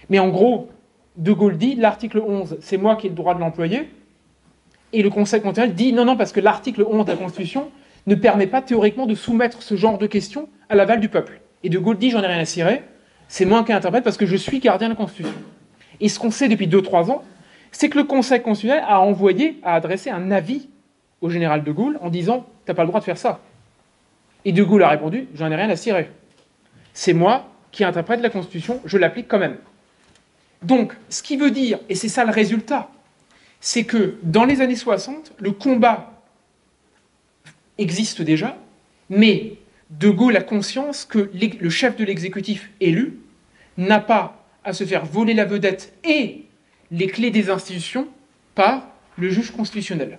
mais en gros, De Gaulle dit, l'article 11, c'est moi qui ai le droit de l'employer, et le Conseil constitutionnel dit, non, non, parce que l'article 11 de la Constitution ne permet pas théoriquement de soumettre ce genre de questions à l'aval du peuple. Et De Gaulle dit, j'en ai rien à cirer, c'est moi qui interprète parce que je suis gardien de la Constitution. Et ce qu'on sait depuis 2-3 ans, c'est que le Conseil constitutionnel a envoyé, a adressé un avis au général de Gaulle en disant, t'as pas le droit de faire ça. Et de Gaulle a répondu, j'en ai rien à cirer. C'est moi qui interprète la Constitution, je l'applique quand même. Donc, ce qui veut dire, et c'est ça le résultat, c'est que dans les années 60, le combat existe déjà, mais De Gaulle a conscience que le chef de l'exécutif élu n'a pas à se faire voler la vedette et les clés des institutions par le juge constitutionnel.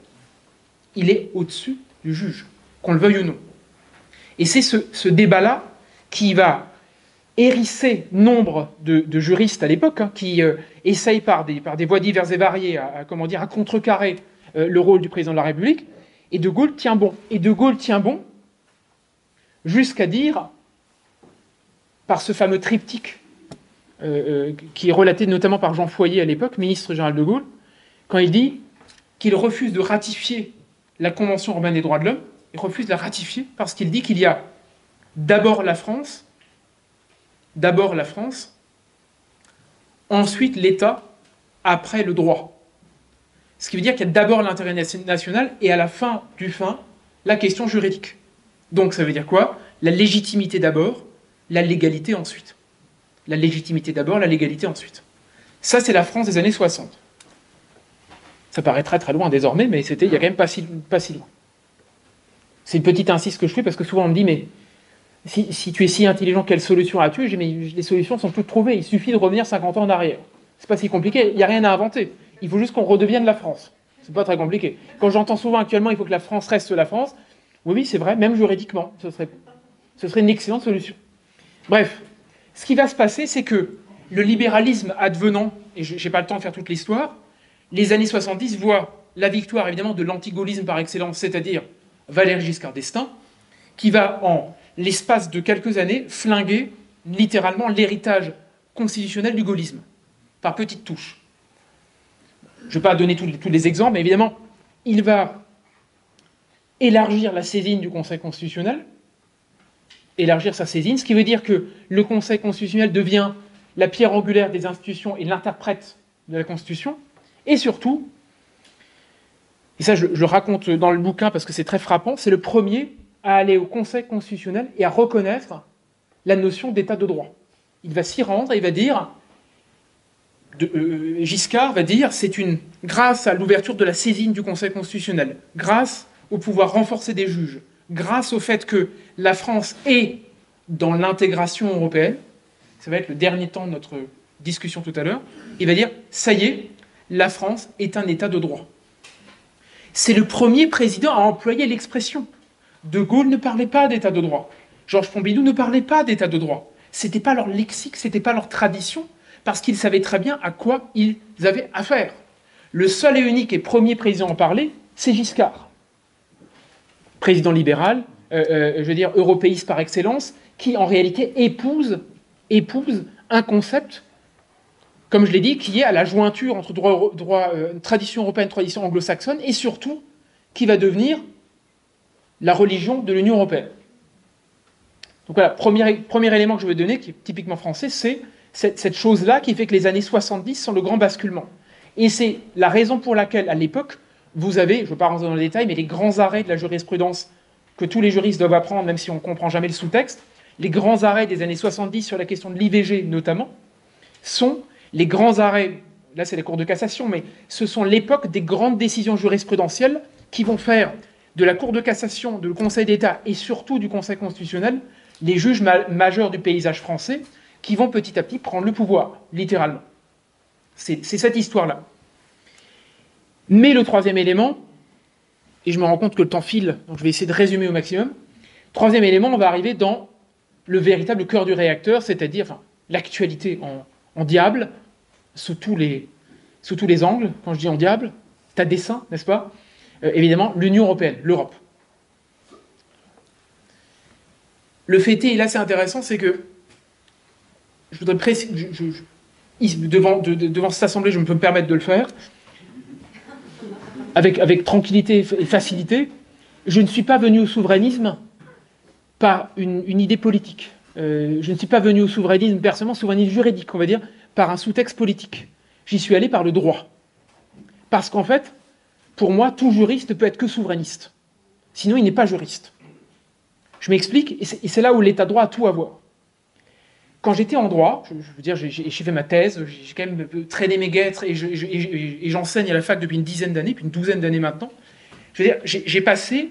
Il est au-dessus du juge, qu'on le veuille ou non. Et c'est ce débat-là qui va hérisser nombre de juristes à l'époque, hein, qui essayent par des voies diverses et variées à contrecarrer le rôle du président de la République, Et De Gaulle tient bon. Et De Gaulle tient bon jusqu'à dire, par ce fameux triptyque qui est relaté notamment par Jean Foyer à l'époque, ministre général de Gaulle, quand il dit qu'il refuse de ratifier la Convention européenne des droits de l'homme, il refuse de la ratifier parce qu'il dit qu'il y a d'abord la France, ensuite l'État, après le droit. Ce qui veut dire qu'il y a d'abord l'intérêt national et à la fin du fin, la question juridique. Donc ça veut dire quoi? La légitimité d'abord, la légalité ensuite. La légitimité d'abord, la légalité ensuite. Ça, c'est la France des années 60. Ça paraît très très loin désormais, mais c'était il y a quand même pas si loin. C'est une petite incise que je fais parce que souvent on me dit, mais si tu es si intelligent, quelle solution as-tu? J'ai dit, mais les solutions sont toutes trouvées, il suffit de revenir 50 ans en arrière. C'est pas si compliqué, il n'y a rien à inventer. Il faut juste qu'on redevienne la France. C'est pas très compliqué. Quand j'entends souvent actuellement, il faut que la France reste la France, oui, c'est vrai, même juridiquement, ce serait une excellente solution. Bref, ce qui va se passer, c'est que le libéralisme advenant, et je n'ai pas le temps de faire toute l'histoire, les années 70 voient la victoire évidemment de l'antigaullisme par excellence, c'est-à-dire Valéry Giscard d'Estaing, qui va en l'espace de quelques années flinguer littéralement l'héritage constitutionnel du gaullisme, par petites touches. Je ne vais pas donner tous les exemples, mais évidemment, il va élargir la saisine du Conseil constitutionnel, élargir sa saisine, ce qui veut dire que le Conseil constitutionnel devient la pierre angulaire des institutions et l'interprète de la Constitution, et surtout, et ça je le raconte dans le bouquin parce que c'est très frappant, c'est le premier à aller au Conseil constitutionnel et à reconnaître la notion d'état de droit. Il va s'y rendre et il va dire, Giscard va dire, c'est grâce à l'ouverture de la saisine du Conseil constitutionnel, grâce au pouvoir renforcé des juges, grâce au fait que la France est dans l'intégration européenne, ça va être le dernier temps de notre discussion tout à l'heure, il va dire, ça y est, la France est un état de droit. C'est le premier président à employer l'expression. De Gaulle ne parlait pas d'état de droit. Georges Pompidou ne parlait pas d'état de droit. Ce n'était pas leur lexique, ce n'était pas leur tradition, parce qu'ils savaient très bien à quoi ils avaient affaire. Le seul et unique et premier président à en parler, c'est Giscard. Président libéral, je veux dire européiste par excellence, qui en réalité épouse un concept, comme je l'ai dit, qui est à la jointure entre tradition européenne, tradition anglo-saxonne, et surtout, qui va devenir la religion de l'Union européenne. Donc voilà, premier élément que je veux donner, qui est typiquement français, c'est cette chose-là qui fait que les années 70 sont le grand basculement. Et c'est la raison pour laquelle, à l'époque, vous avez, je ne vais pas rentrer dans les détails, mais les grands arrêts de la jurisprudence que tous les juristes doivent apprendre, même si on ne comprend jamais le sous-texte, les grands arrêts des années 70 sur la question de l'IVG notamment, sont les grands arrêts, là c'est la Cour de cassation, mais ce sont l'époque des grandes décisions jurisprudentielles qui vont faire de la Cour de cassation, du Conseil d'État et surtout du Conseil constitutionnel, les juges majeurs du paysage français qui vont petit à petit prendre le pouvoir, littéralement. C'est cette histoire-là. Mais le troisième élément, et je me rends compte que le temps file, donc je vais essayer de résumer au maximum, troisième élément, on va arriver dans le véritable cœur du réacteur, c'est-à-dire enfin, l'actualité en diable, sous tous les angles, quand je dis en diable, t'as dessein, n'est-ce pas? Évidemment, l'Union européenne, l'Europe. Le fait est, et là c'est intéressant, c'est que, je voudrais préciser, devant cette assemblée, je peux me permettre de le faire, avec tranquillité et facilité, je ne suis pas venu au souverainisme par une idée politique. Je ne suis pas venu au souverainisme, personnellement, souverainisme juridique, on va dire, par un sous-texte politique. J'y suis allé par le droit. Parce qu'en fait, pour moi, tout juriste ne peut être que souverainiste. Sinon, il n'est pas juriste. Je m'explique, et c'est là où l'état de droit a tout à voir. Quand j'étais en droit, je veux dire, j'ai fait ma thèse, j'ai quand même traîné mes guêtres, et j'enseigne à la fac depuis une douzaine d'années maintenant. Je veux dire, j'ai passé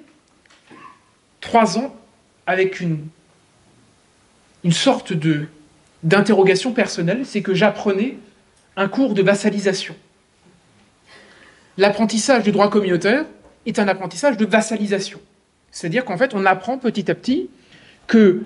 3 ans avec une sorte d'interrogation personnelle, c'est que j'apprenais un cours de vassalisation. L'apprentissage du droit communautaire est un apprentissage de vassalisation. C'est-à-dire qu'en fait, on apprend petit à petit que,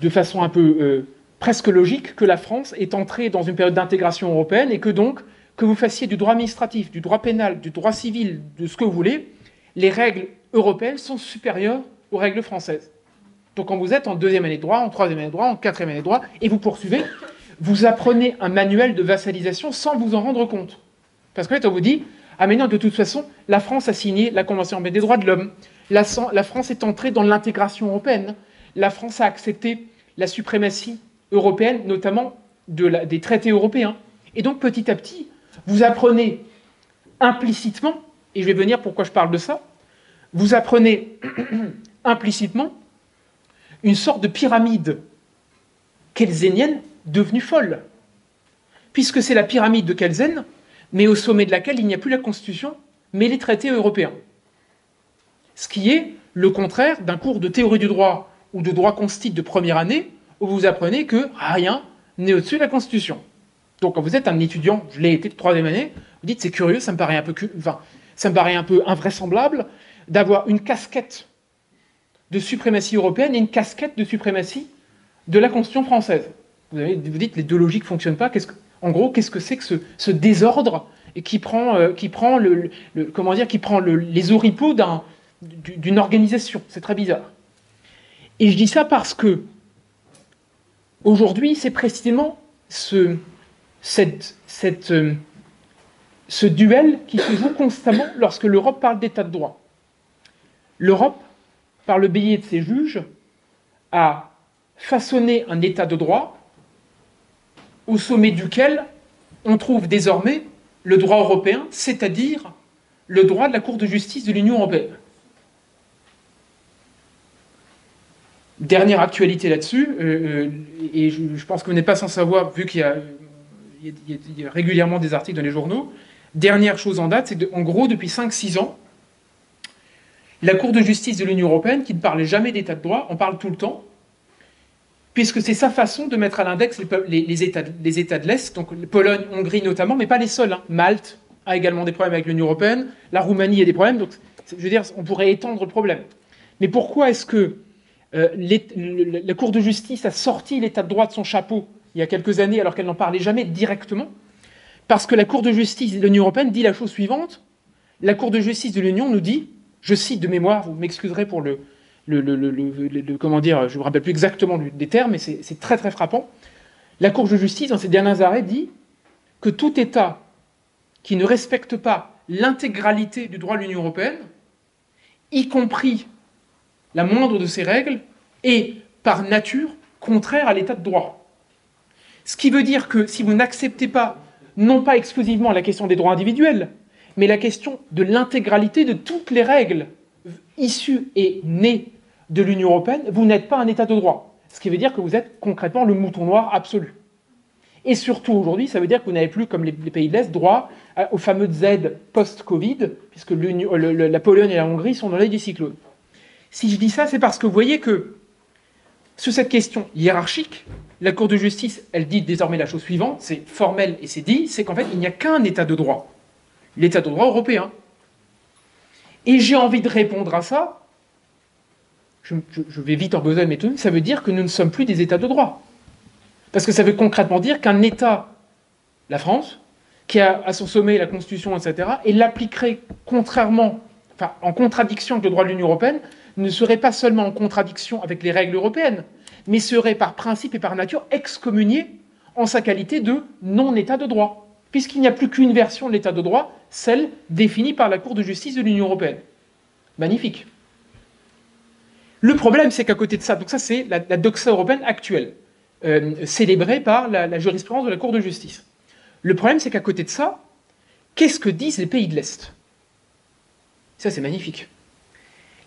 de façon un peu presque logique, que la France est entrée dans une période d'intégration européenne et que donc, que vous fassiez du droit administratif, du droit pénal, du droit civil, de ce que vous voulez, les règles européennes sont supérieures aux règles françaises. Donc quand vous êtes en deuxième année de droit, en troisième année de droit, en quatrième année de droit, et vous poursuivez, vous apprenez un manuel de vassalisation sans vous en rendre compte. Parce qu'en fait, on vous dit, ah mais non, de toute façon, la France a signé la Convention européenne des droits de l'homme. La France est entrée dans l'intégration européenne. La France a accepté la suprématie européenne, notamment des traités européens. Et donc, petit à petit, vous apprenez implicitement, et je vais venir pourquoi je parle de ça, vous apprenez implicitement une sorte de pyramide kelsénienne devenue folle. Puisque c'est la pyramide de Kelsen, mais au sommet de laquelle il n'y a plus la Constitution, mais les traités européens. Ce qui est le contraire d'un cours de théorie du droit ou de droit constitue de première année, où vous apprenez que rien n'est au-dessus de la Constitution. Donc quand vous êtes un étudiant, je l'ai été de troisième année, vous dites c'est curieux, ça me paraît un peu, ça me paraît un peu invraisemblable d'avoir une casquette de suprématie européenne et une casquette de suprématie de la Constitution française. Vous dites les deux logiques ne fonctionnent pas, en gros, qu'est-ce que c'est que ce désordre qui prend les oripeaux d'une organisation. C'est très bizarre. Et je dis ça parce que aujourd'hui, c'est précisément ce duel qui se joue constamment lorsque l'Europe parle d'état de droit. L'Europe, par le biais de ses juges, a façonné un état de droit au sommet duquel on trouve désormais le droit européen, c'est-à-dire le droit de la Cour de justice de l'Union européenne. Dernière actualité là-dessus, et je pense que vous n'êtes pas sans savoir, vu qu'il y a régulièrement des articles dans les journaux, dernière chose en date, c'est qu'en gros, depuis 5-6 ans, la Cour de justice de l'Union européenne, qui ne parlait jamais d'état de droit, en parle tout le temps, puisque c'est sa façon de mettre à l'index les États de l'Est, donc Pologne, Hongrie notamment, mais pas les seuls. Hein. Malte a également des problèmes avec l'Union européenne, la Roumanie a des problèmes, donc je veux dire, on pourrait étendre le problème. Mais pourquoi est-ce que la Cour de justice a sorti l'état de droit de son chapeau il y a quelques années, alors qu'elle n'en parlait jamais directement? Parce que la Cour de justice de l'Union européenne dit la chose suivante, la Cour de justice de l'Union nous dit, je cite de mémoire, vous m'excuserez pour comment dire, je ne me rappelle plus exactement des termes, mais c'est très très frappant. La Cour de justice, dans ses derniers arrêts, dit que tout État qui ne respecte pas l'intégralité du droit de l'Union européenne, y compris la moindre de ses règles, est par nature contraire à l'état de droit. Ce qui veut dire que si vous n'acceptez pas, non pas exclusivement la question des droits individuels, mais la question de l'intégralité de toutes les règles issues et nées de l'Union européenne, vous n'êtes pas un état de droit. Ce qui veut dire que vous êtes concrètement le mouton noir absolu. Et surtout aujourd'hui, ça veut dire que vous n'avez plus, comme les pays de l'Est, droit aux fameuses aides post-Covid, puisque la Pologne et la Hongrie sont dans l'œil du cyclone. Si je dis ça, c'est parce que vous voyez que, sur cette question hiérarchique, la Cour de justice, elle dit désormais la chose suivante, c'est formel et c'est dit, c'est qu'en fait, il n'y a qu'un état de droit. L'état de droit européen. Et j'ai envie de répondre à ça, je vais vite en besogne, mais tout ça veut dire que nous ne sommes plus des états de droit. Parce que ça veut concrètement dire qu'un état, la France, qui a à son sommet la Constitution, etc., et l'appliquerait contrairement, enfin en contradiction avec le droit de l'Union européenne, ne serait pas seulement en contradiction avec les règles européennes, mais serait par principe et par nature excommunié en sa qualité de non-état de droit. Puisqu'il n'y a plus qu'une version de l'état de droit, celle définie par la Cour de justice de l'Union européenne. Magnifique. Le problème, c'est qu'à côté de ça, donc ça c'est la doxa européenne actuelle, célébrée par la jurisprudence de la Cour de justice. Le problème, c'est qu'à côté de ça, qu'est-ce que disent les pays de l'Est? Ça c'est magnifique.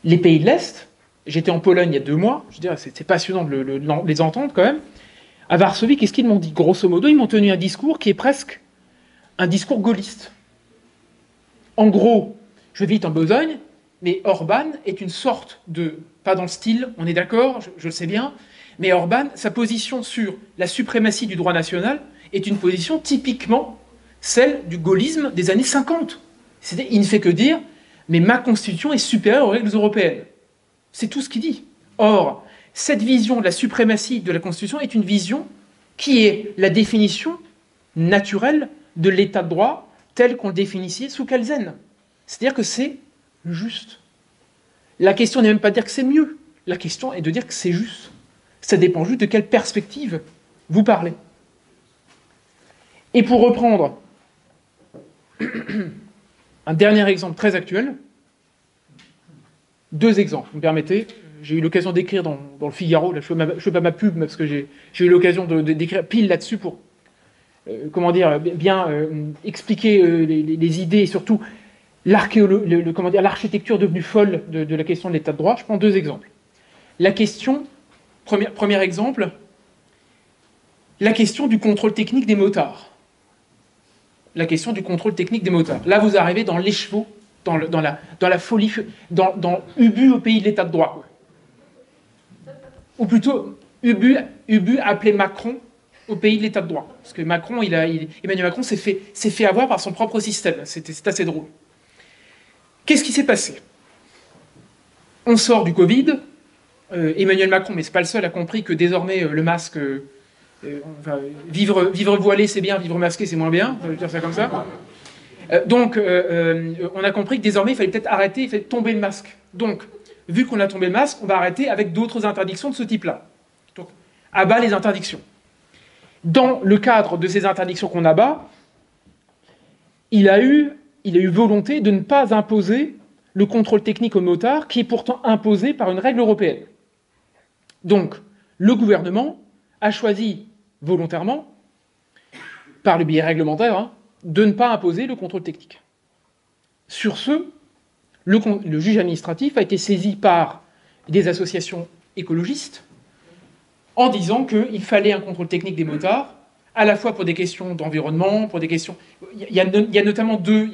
Les pays de l'Est, j'étais en Pologne il y a 2 mois, je dirais, c'est passionnant de les entendre quand même. À Varsovie, qu'est-ce qu'ils m'ont dit? Grosso modo, ils m'ont tenu un discours qui est presque un discours gaulliste. En gros, je vais vite en besogne, mais Orban est une sorte de... Pas dans le style, on est d'accord, je le sais bien, mais Orban, sa position sur la suprématie du droit national est une position typiquement celle du gaullisme des années 50. C'est-à-dire, il ne fait que dire... mais ma Constitution est supérieure aux règles européennes. C'est tout ce qu'il dit. Or, cette vision de la suprématie de la Constitution est une vision qui est la définition naturelle de l'état de droit tel qu'on le définissait sous Kelsen. C'est-à-dire que c'est juste. La question n'est même pas de dire que c'est mieux. La question est de dire que c'est juste. Ça dépend juste de quelle perspective vous parlez. Et pour reprendre un dernier exemple très actuel, deux exemples, vous me permettez. J'ai eu l'occasion d'écrire dans le Figaro, là, je fais pas ma pub parce que j'ai eu l'occasion d'écrire pile là-dessus pour bien expliquer les idées et surtout l'architecture devenue folle de la question de l'état de droit. Je prends deux exemples. La question, premier exemple, la question du contrôle technique des motards. La question du contrôle technique des motards. Là, vous arrivez dans l'écheveau, dans la folie, dans Ubu au pays de l'état de droit. Ou plutôt, Ubu appelé Macron au pays de l'état de droit. Parce que Macron, Emmanuel Macron s'est fait avoir par son propre système. C'est assez drôle. Qu'est-ce qui s'est passé? On sort du Covid. Emmanuel Macron, mais c'est pas le seul, a compris que désormais, le masque... vivre voilé, c'est bien, vivre masqué, c'est moins bien. Je vais dire ça comme ça. On a compris que désormais, il fallait peut-être arrêter, il fallait tomber le masque. Donc, vu qu'on a tombé le masque, on va arrêter avec d'autres interdictions de ce type-là. Donc, abat les interdictions. Dans le cadre de ces interdictions qu'on abat, il a eu volonté de ne pas imposer le contrôle technique aux motards, qui est pourtant imposé par une règle européenne. Donc, le gouvernement a choisi volontairement, par le biais réglementaire, de ne pas imposer le contrôle technique. Sur ce, le juge administratif a été saisi par des associations écologistes en disant qu'il fallait un contrôle technique des motards, à la fois pour des questions d'environnement, pour des questions... Il y a notamment deux...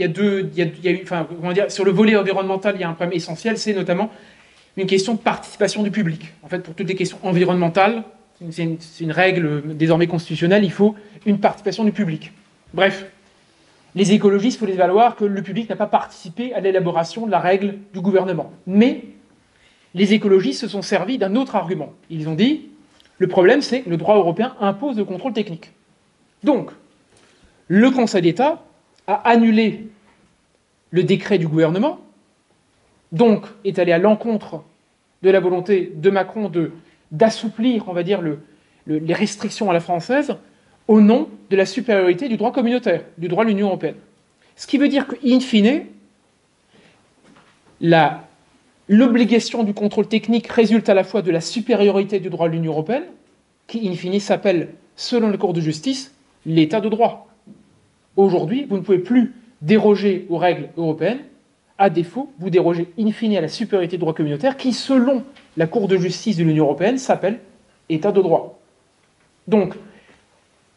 Sur le volet environnemental, il y a un problème essentiel, c'est notamment une question de participation du public. En fait, pour toutes les questions environnementales, c'est une règle désormais constitutionnelle, il faut une participation du public. Bref, les écologistes, il faut les valoir que le public n'a pas participé à l'élaboration de la règle du gouvernement. Mais les écologistes se sont servis d'un autre argument. Ils ont dit, le problème c'est que le droit européen impose le contrôle technique. Donc, le Conseil d'État a annulé le décret du gouvernement, donc est allé à l'encontre de la volonté de Macron d'assouplir, on va dire, les restrictions à la française au nom de la supériorité du droit communautaire, du droit de l'Union européenne. Ce qui veut dire qu'in fine, l'obligation du contrôle technique résulte à la fois de la supériorité du droit de l'Union européenne, qui in fine s'appelle, selon la Cour de justice, l'état de droit. Aujourd'hui, vous ne pouvez plus déroger aux règles européennes. À défaut, vous dérogez in fine à la supériorité du droit communautaire qui, selon la Cour de justice de l'Union européenne, s'appelle État de droit. Donc,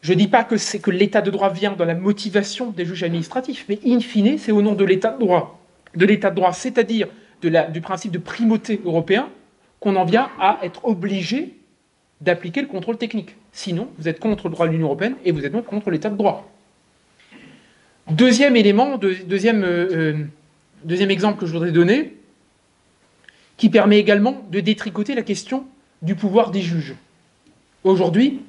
je ne dis pas que c'est que l'État de droit vient dans la motivation des juges administratifs, mais in fine, c'est au nom de l'État de droit. De l'État de droit, c'est-à-dire du principe de primauté européen, qu'on en vient à être obligé d'appliquer le contrôle technique. Sinon, vous êtes contre le droit de l'Union européenne et vous êtes donc contre l'État de droit. Deuxième élément, Deuxième exemple que je voudrais donner, qui permet également de détricoter la question du pouvoir des juges. Aujourd'hui,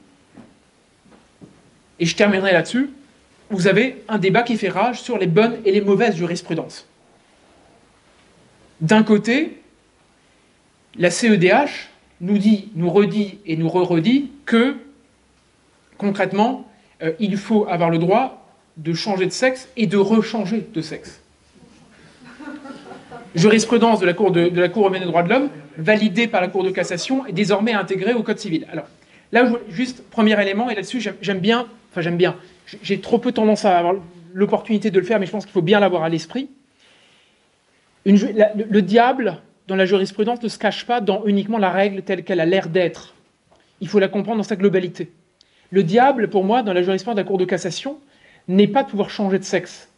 et je terminerai là-dessus, vous avez un débat qui fait rage sur les bonnes et les mauvaises jurisprudences. D'un côté, la CEDH nous dit, nous redit et nous redit que, concrètement, il faut avoir le droit de changer de sexe et de rechanger de sexe. Jurisprudence de la Cour européenne des droits de l'homme, validée par la Cour de cassation et désormais intégrée au Code civil. Alors, là, juste premier élément, et là-dessus, j'aime bien, j'ai trop peu tendance à avoir l'opportunité de le faire, mais je pense qu'il faut bien l'avoir à l'esprit. Le diable, dans la jurisprudence, ne se cache pas dans uniquement la règle telle qu'elle a l'air d'être. Il faut la comprendre dans sa globalité. Le diable, pour moi, dans la jurisprudence de la Cour de cassation, n'est pas de pouvoir changer de sexe.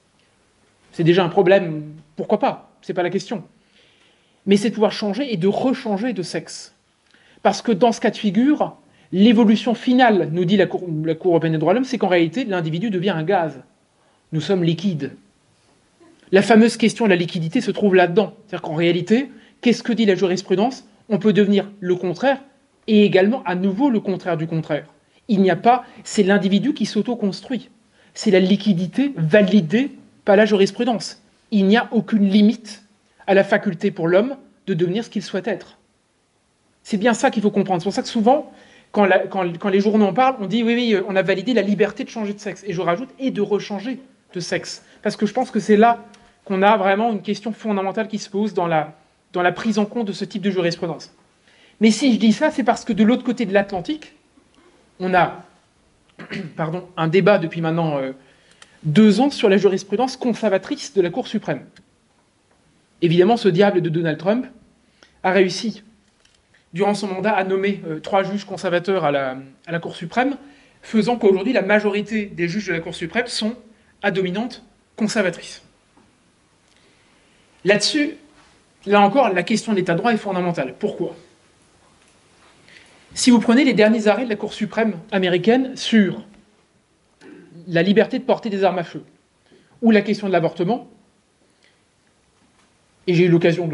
C'est déjà un problème, pourquoi pas? C'est pas la question. Mais c'est de pouvoir changer et de rechanger de sexe. Parce que dans ce cas de figure, l'évolution finale, nous dit la Cour européenne des droits de l'homme, c'est qu'en réalité, l'individu devient un gaz. Nous sommes liquides. La fameuse question de la liquidité se trouve là-dedans. C'est-à-dire qu'en réalité, qu'est-ce que dit la jurisprudence? On peut devenir le contraire et également à nouveau le contraire du contraire. Il n'y a pas... C'est l'individu qui s'auto-construit. C'est la liquidité validée par la jurisprudence. Il n'y a aucune limite à la faculté pour l'homme de devenir ce qu'il souhaite être. C'est bien ça qu'il faut comprendre. C'est pour ça que souvent, quand les journaux en parlent, on dit « oui, on a validé la liberté de changer de sexe ». Et je rajoute « et de rechanger de sexe ». Parce que je pense que c'est là qu'on a vraiment une question fondamentale qui se pose dans la prise en compte de ce type de jurisprudence. Mais si je dis ça, c'est parce que de l'autre côté de l'Atlantique, on a pardon, un débat depuis maintenant 2 ans sur la jurisprudence conservatrice de la Cour suprême. Évidemment, ce diable de Donald Trump a réussi, durant son mandat, à nommer 3 juges conservateurs à la Cour suprême, faisant qu'aujourd'hui, la majorité des juges de la Cour suprême sont à dominante conservatrice. Là-dessus, là encore, la question de l'état de droit est fondamentale. Pourquoi ? Si vous prenez les derniers arrêts de la Cour suprême américaine sur la liberté de porter des armes à feu ou la question de l'avortement, et j'ai eu l'occasion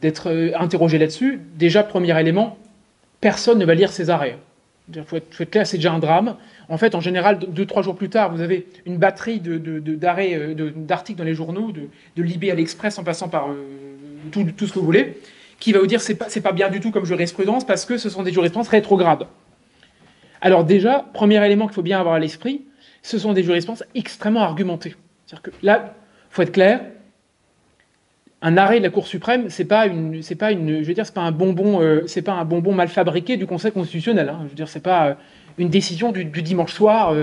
d'être interrogé là-dessus, déjà, premier élément, personne ne va lire ces arrêts. Il faut être clair, c'est déjà un drame. En fait, en général, 2-3 jours plus tard, vous avez une batterie d'arrêts, d'articles dans les journaux, de Libé à l'Express, en passant par tout ce que vous voulez, qui va vous dire que c'est pas bien du tout comme jurisprudence, parce que ce sont des jurisprudences rétrogrades. Alors déjà, premier élément qu'il faut bien avoir à l'esprit, ce sont des jurisprudences extrêmement argumentées. C'est-à-dire que là, il faut être clair, un arrêt de la Cour suprême, c'est pas un bonbon, c'est pas un bonbon mal fabriqué du Conseil constitutionnel. Hein. Je veux dire, c'est pas une décision du dimanche soir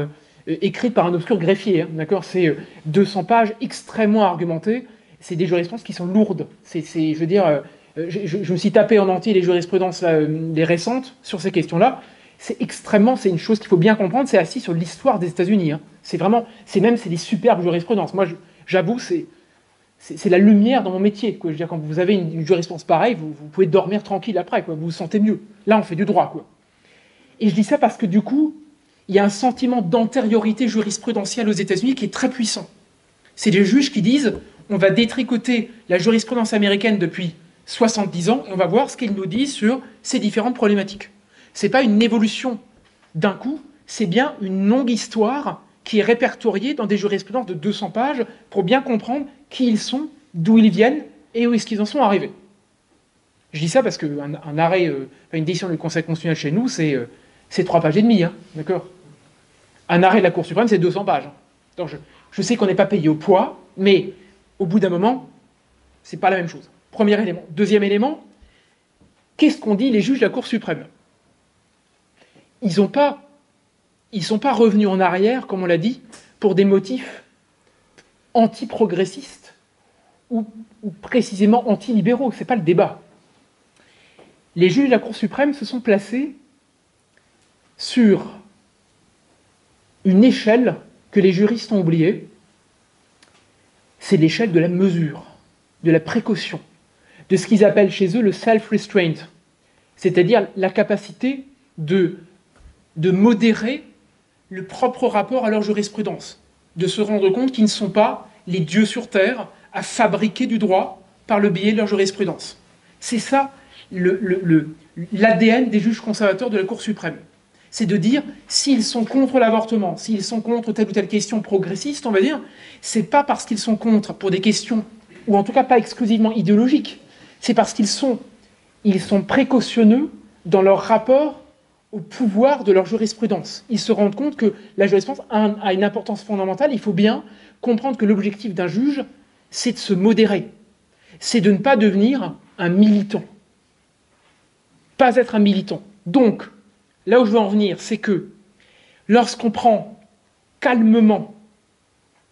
écrite par un obscur greffier. Hein, d'accord, c'est 200 pages extrêmement argumentées. C'est des jurisprudences qui sont lourdes. C'est, je veux dire, je me suis tapé en entier les jurisprudences les récentes sur ces questions-là. C'est extrêmement, c'est une chose qu'il faut bien comprendre. C'est assis sur l'histoire des États-Unis. Hein. C'est vraiment, c'est des superbes jurisprudences. Moi, j'avoue, c'est la lumière dans mon métier. Quoi. Je veux dire, quand vous avez une jurisprudence pareille, vous pouvez dormir tranquille après. Quoi. Vous vous sentez mieux. Là, on fait du droit. Quoi. Et je dis ça parce que du coup, il y a un sentiment d'antériorité jurisprudentielle aux États-Unis qui est très puissant. C'est des juges qui disent on va détricoter la jurisprudence américaine depuis 70 ans et on va voir ce qu'ils nous disent sur ces différentes problématiques. Ce n'est pas une évolution d'un coup, c'est bien une longue histoire qui est répertoriée dans des jurisprudences de 200 pages pour bien comprendre qui ils sont, d'où ils viennent et où est-ce qu'ils en sont arrivés. Je dis ça parce qu'un arrêt, une décision du Conseil constitutionnel chez nous, c'est 3 pages et demie. Hein, d'accord ? Un arrêt de la Cour suprême, c'est 200 pages. Donc je sais qu'on n'est pas payé au poids, mais au bout d'un moment, c'est pas la même chose. Premier élément. Deuxième élément, qu'est-ce qu'on dit les juges de la Cour suprême ? Ils sont pas revenus en arrière, comme on l'a dit, pour des motifs anti-progressistes ou précisément anti-libéraux. Ce n'est pas le débat. Les juges de la Cour suprême se sont placés sur une échelle que les juristes ont oubliée. C'est l'échelle de la mesure, de la précaution, de ce qu'ils appellent chez eux le self-restraint, c'est-à-dire la capacité de modérer le propre rapport à leur jurisprudence, de se rendre compte qu'ils ne sont pas les dieux sur terre à fabriquer du droit par le biais de leur jurisprudence. C'est ça l'ADN des juges conservateurs de la Cour suprême. C'est de dire, s'ils sont contre l'avortement, s'ils sont contre telle ou telle question progressiste, on va dire, c'est pas parce qu'ils sont contre pour des questions, ou en tout cas pas exclusivement idéologiques, c'est parce qu'ils sont précautionneux dans leur rapport au pouvoir de leur jurisprudence. Ils se rendent compte que la jurisprudence a une importance fondamentale. Il faut bien comprendre que l'objectif d'un juge, c'est de se modérer. C'est de ne pas devenir un militant. Pas être un militant. Donc, là où je veux en venir, c'est que lorsqu'on prend calmement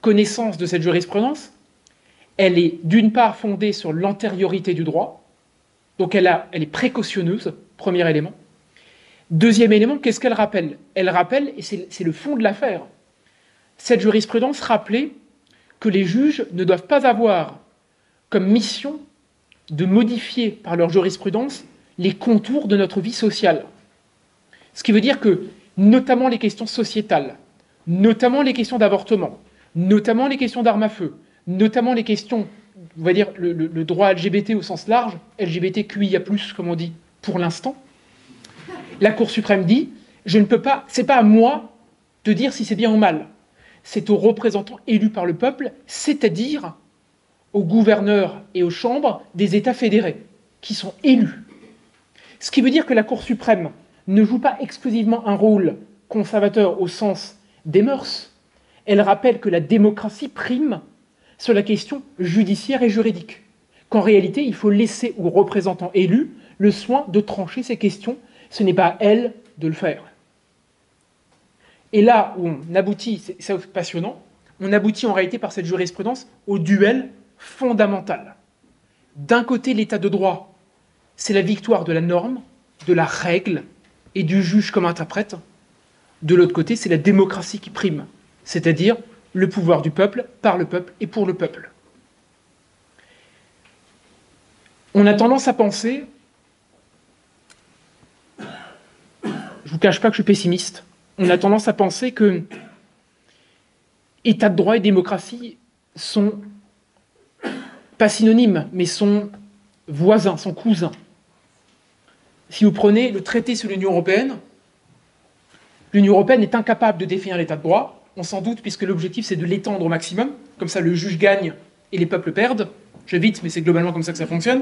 connaissance de cette jurisprudence, elle est d'une part fondée sur l'antériorité du droit, donc elle est précautionneuse, premier élément. Deuxième élément, qu'est-ce qu'elle rappelle? Elle rappelle, et c'est le fond de l'affaire, cette jurisprudence rappelait que les juges ne doivent pas avoir comme mission de modifier par leur jurisprudence les contours de notre vie sociale. Ce qui veut dire que, notamment les questions sociétales, notamment les questions d'avortement, notamment les questions d'armes à feu, notamment les questions, on va dire, le droit LGBT au sens large, LGBTQIA+, comme on dit, pour l'instant, la Cour suprême dit, je ne peux pas, c'est pas à moi de dire si c'est bien ou mal. C'est aux représentants élus par le peuple, c'est-à-dire aux gouverneurs et aux chambres des États fédérés, qui sont élus. Ce qui veut dire que la Cour suprême ne joue pas exclusivement un rôle conservateur au sens des mœurs. Elle rappelle que la démocratie prime sur la question judiciaire et juridique, qu'en réalité, il faut laisser aux représentants élus le soin de trancher ces questions. Ce n'est pas à elle de le faire. Et là où on aboutit, c'est passionnant, on aboutit en réalité par cette jurisprudence au duel fondamental. D'un côté, l'état de droit, c'est la victoire de la norme, de la règle et du juge comme interprète. De l'autre côté, c'est la démocratie qui prime, c'est-à-dire le pouvoir du peuple, par le peuple et pour le peuple. On a tendance à penser, je ne vous cache pas que je suis pessimiste, on a tendance à penser que état de droit et démocratie sont pas synonymes, mais sont voisins, sont cousins. Si vous prenez le traité sur l'Union européenne est incapable de définir l'état de droit, on s'en doute puisque l'objectif c'est de l'étendre au maximum, comme ça le juge gagne et les peuples perdent. Je vais vite, mais c'est globalement comme ça que ça fonctionne.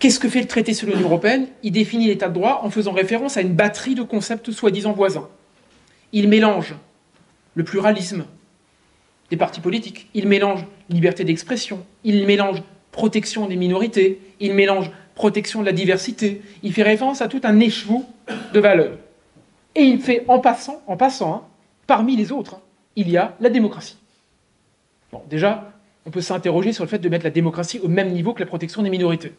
Qu'est-ce que fait le traité sur l'Union européenne? Il définit l'état de droit en faisant référence à une batterie de concepts soi-disant voisins. Il mélange le pluralisme des partis politiques, il mélange liberté d'expression, il mélange protection des minorités, il mélange protection de la diversité, il fait référence à tout un écheveau de valeurs. Et il fait en passant, hein, parmi les autres, hein, il y a la démocratie. Bon, déjà, on peut s'interroger sur le fait de mettre la démocratie au même niveau que la protection des minorités.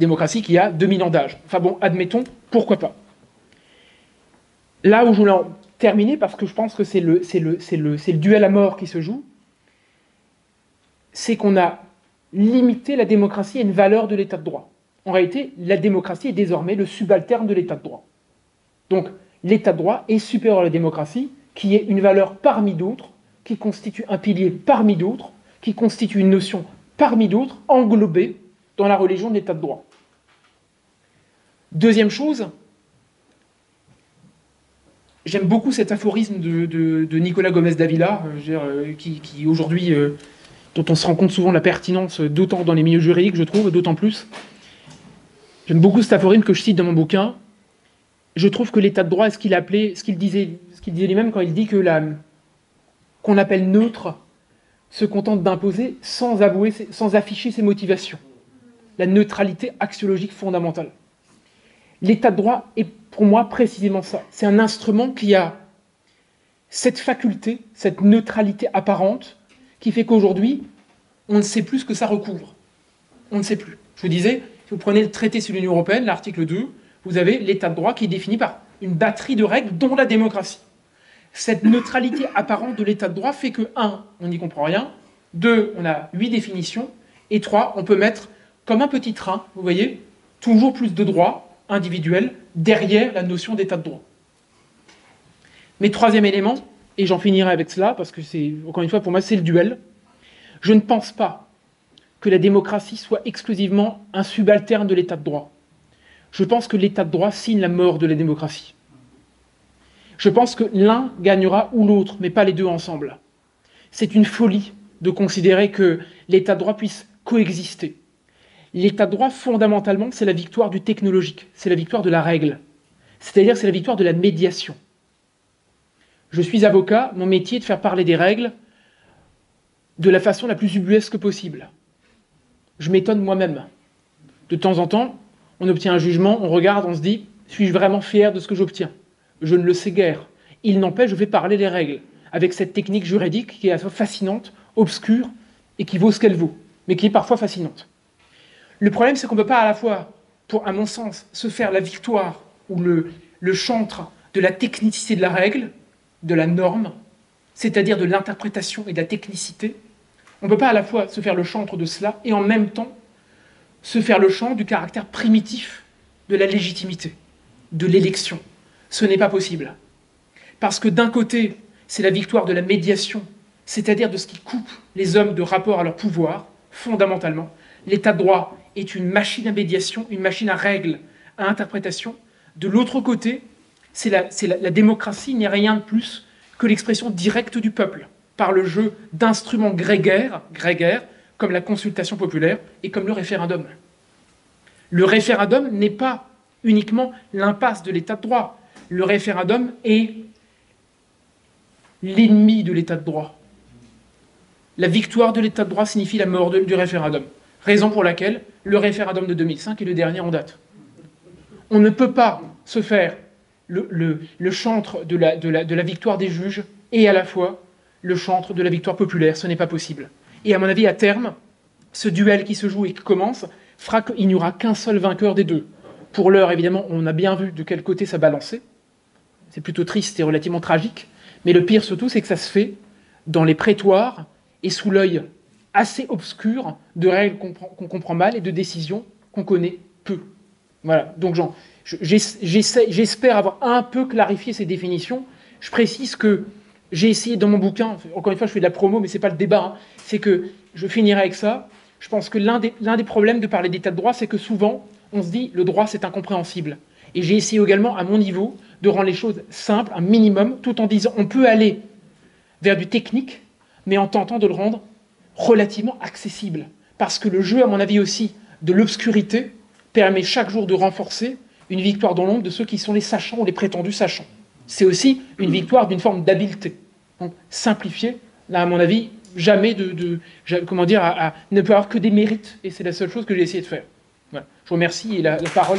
Démocratie qui a 2000 ans d'âge. Enfin bon, admettons, pourquoi pas. Là où je voulais en terminer, parce que je pense que c'est le duel à mort qui se joue, c'est qu'on a limité la démocratie à une valeur de l'état de droit. En réalité, la démocratie est désormais le subalterne de l'état de droit. Donc, l'état de droit est supérieur à la démocratie, qui est une valeur parmi d'autres, qui constitue un pilier parmi d'autres, qui constitue une notion parmi d'autres, englobée dans la religion de l'état de droit. Deuxième chose, j'aime beaucoup cet aphorisme de Nicolas Gomez Davila, qui aujourd'hui, dont on se rend compte souvent de la pertinence, d'autant dans les milieux juridiques, je trouve, d'autant plus. J'aime beaucoup cet aphorisme que je cite dans mon bouquin. Je trouve que l'état de droit est ce qu'il appelait, ce qu'il disait lui-même quand il dit que qu'on appelle neutre se contente d'imposer sans afficher ses motivations. La neutralité axiologique fondamentale. L'état de droit est pour moi précisément ça. C'est un instrument qui a cette faculté, cette neutralité apparente, qui fait qu'aujourd'hui, on ne sait plus ce que ça recouvre. On ne sait plus. Je vous disais, si vous prenez le traité sur l'Union européenne, l'article 2, vous avez l'état de droit qui est défini par une batterie de règles, dont la démocratie. Cette neutralité apparente de l'état de droit fait que, 1, on n'y comprend rien, 2, on a 8 définitions, et 3, on peut mettre, comme un petit train, vous voyez, toujours plus de droits individuels derrière la notion d'état de droit. Mais troisième élément, et j'en finirai avec cela, parce que c'est, encore une fois, pour moi, c'est le duel. Je ne pense pas que la démocratie soit exclusivement un subalterne de l'état de droit. Je pense que l'état de droit signe la mort de la démocratie. Je pense que l'un gagnera ou l'autre, mais pas les deux ensemble. C'est une folie de considérer que l'état de droit puisse coexister. L'état de droit, fondamentalement, c'est la victoire du technologique, c'est la victoire de la règle, c'est-à-dire c'est la victoire de la médiation. Je suis avocat, mon métier est de faire parler des règles de la façon la plus ubuesque possible. Je m'étonne moi-même. De temps en temps, on obtient un jugement, on regarde, on se dit « suis-je vraiment fier de ce que j'obtiens ?» Je ne le sais guère. Il n'empêche, je fais parler les règles, avec cette technique juridique qui est à la fois fascinante, obscure, et qui vaut ce qu'elle vaut, mais qui est parfois fascinante. Le problème, c'est qu'on ne peut pas à la fois, à mon sens, se faire la victoire ou le chantre de la technicité de la règle, de la norme, c'est-à-dire de l'interprétation et de la technicité. On ne peut pas à la fois se faire le chantre de cela et en même temps se faire le chantre du caractère primitif de la légitimité, de l'élection. Ce n'est pas possible. Parce que d'un côté, c'est la victoire de la médiation, c'est-à-dire de ce qui coupe les hommes de rapport à leur pouvoir, fondamentalement. L'état de droit est une machine à médiation, une machine à règles, à interprétation. De l'autre côté, la démocratie n'est rien de plus que l'expression directe du peuple, par le jeu d'instruments grégaires, comme la consultation populaire et comme le référendum. Le référendum n'est pas uniquement l'impasse de l'état de droit. Le référendum est l'ennemi de l'état de droit. La victoire de l'état de droit signifie la mort du référendum. Raison pour laquelle le référendum de 2005 est le dernier en date. On ne peut pas se faire le chantre de la victoire des juges et à la fois le chantre de la victoire populaire. Ce n'est pas possible. Et à mon avis, à terme, ce duel qui se joue et qui commence, il n'y aura qu'un seul vainqueur des deux. Pour l'heure, évidemment, on a bien vu de quel côté ça balançait. C'est plutôt triste et relativement tragique. Mais le pire surtout, c'est que ça se fait dans les prétoires et sous l'œil assez obscur de règles qu'on comprend mal et de décisions qu'on connaît peu. Voilà. Donc, j'espère avoir un peu clarifié ces définitions. Je précise que j'ai essayé dans mon bouquin, encore une fois, je fais de la promo, mais ce n'est pas le débat, hein, c'est que je finirai avec ça. Je pense que l'un des problèmes de parler d'état de droit, c'est que souvent, on se dit, le droit, c'est incompréhensible. Et j'ai essayé également, à mon niveau, de rendre les choses simples, un minimum, tout en disant, on peut aller vers du technique, mais en tentant de le rendre relativement accessible. Parce que le jeu, à mon avis aussi, de l'obscurité, permet chaque jour de renforcer une victoire dans l'ombre de ceux qui sont les sachants ou les prétendus sachants. C'est aussi une victoire d'une forme d'habileté. Donc, simplifier, là, à mon avis, jamais ne peut avoir que des mérites. Et c'est la seule chose que j'ai essayé de faire. Voilà. Je vous remercie et la parole...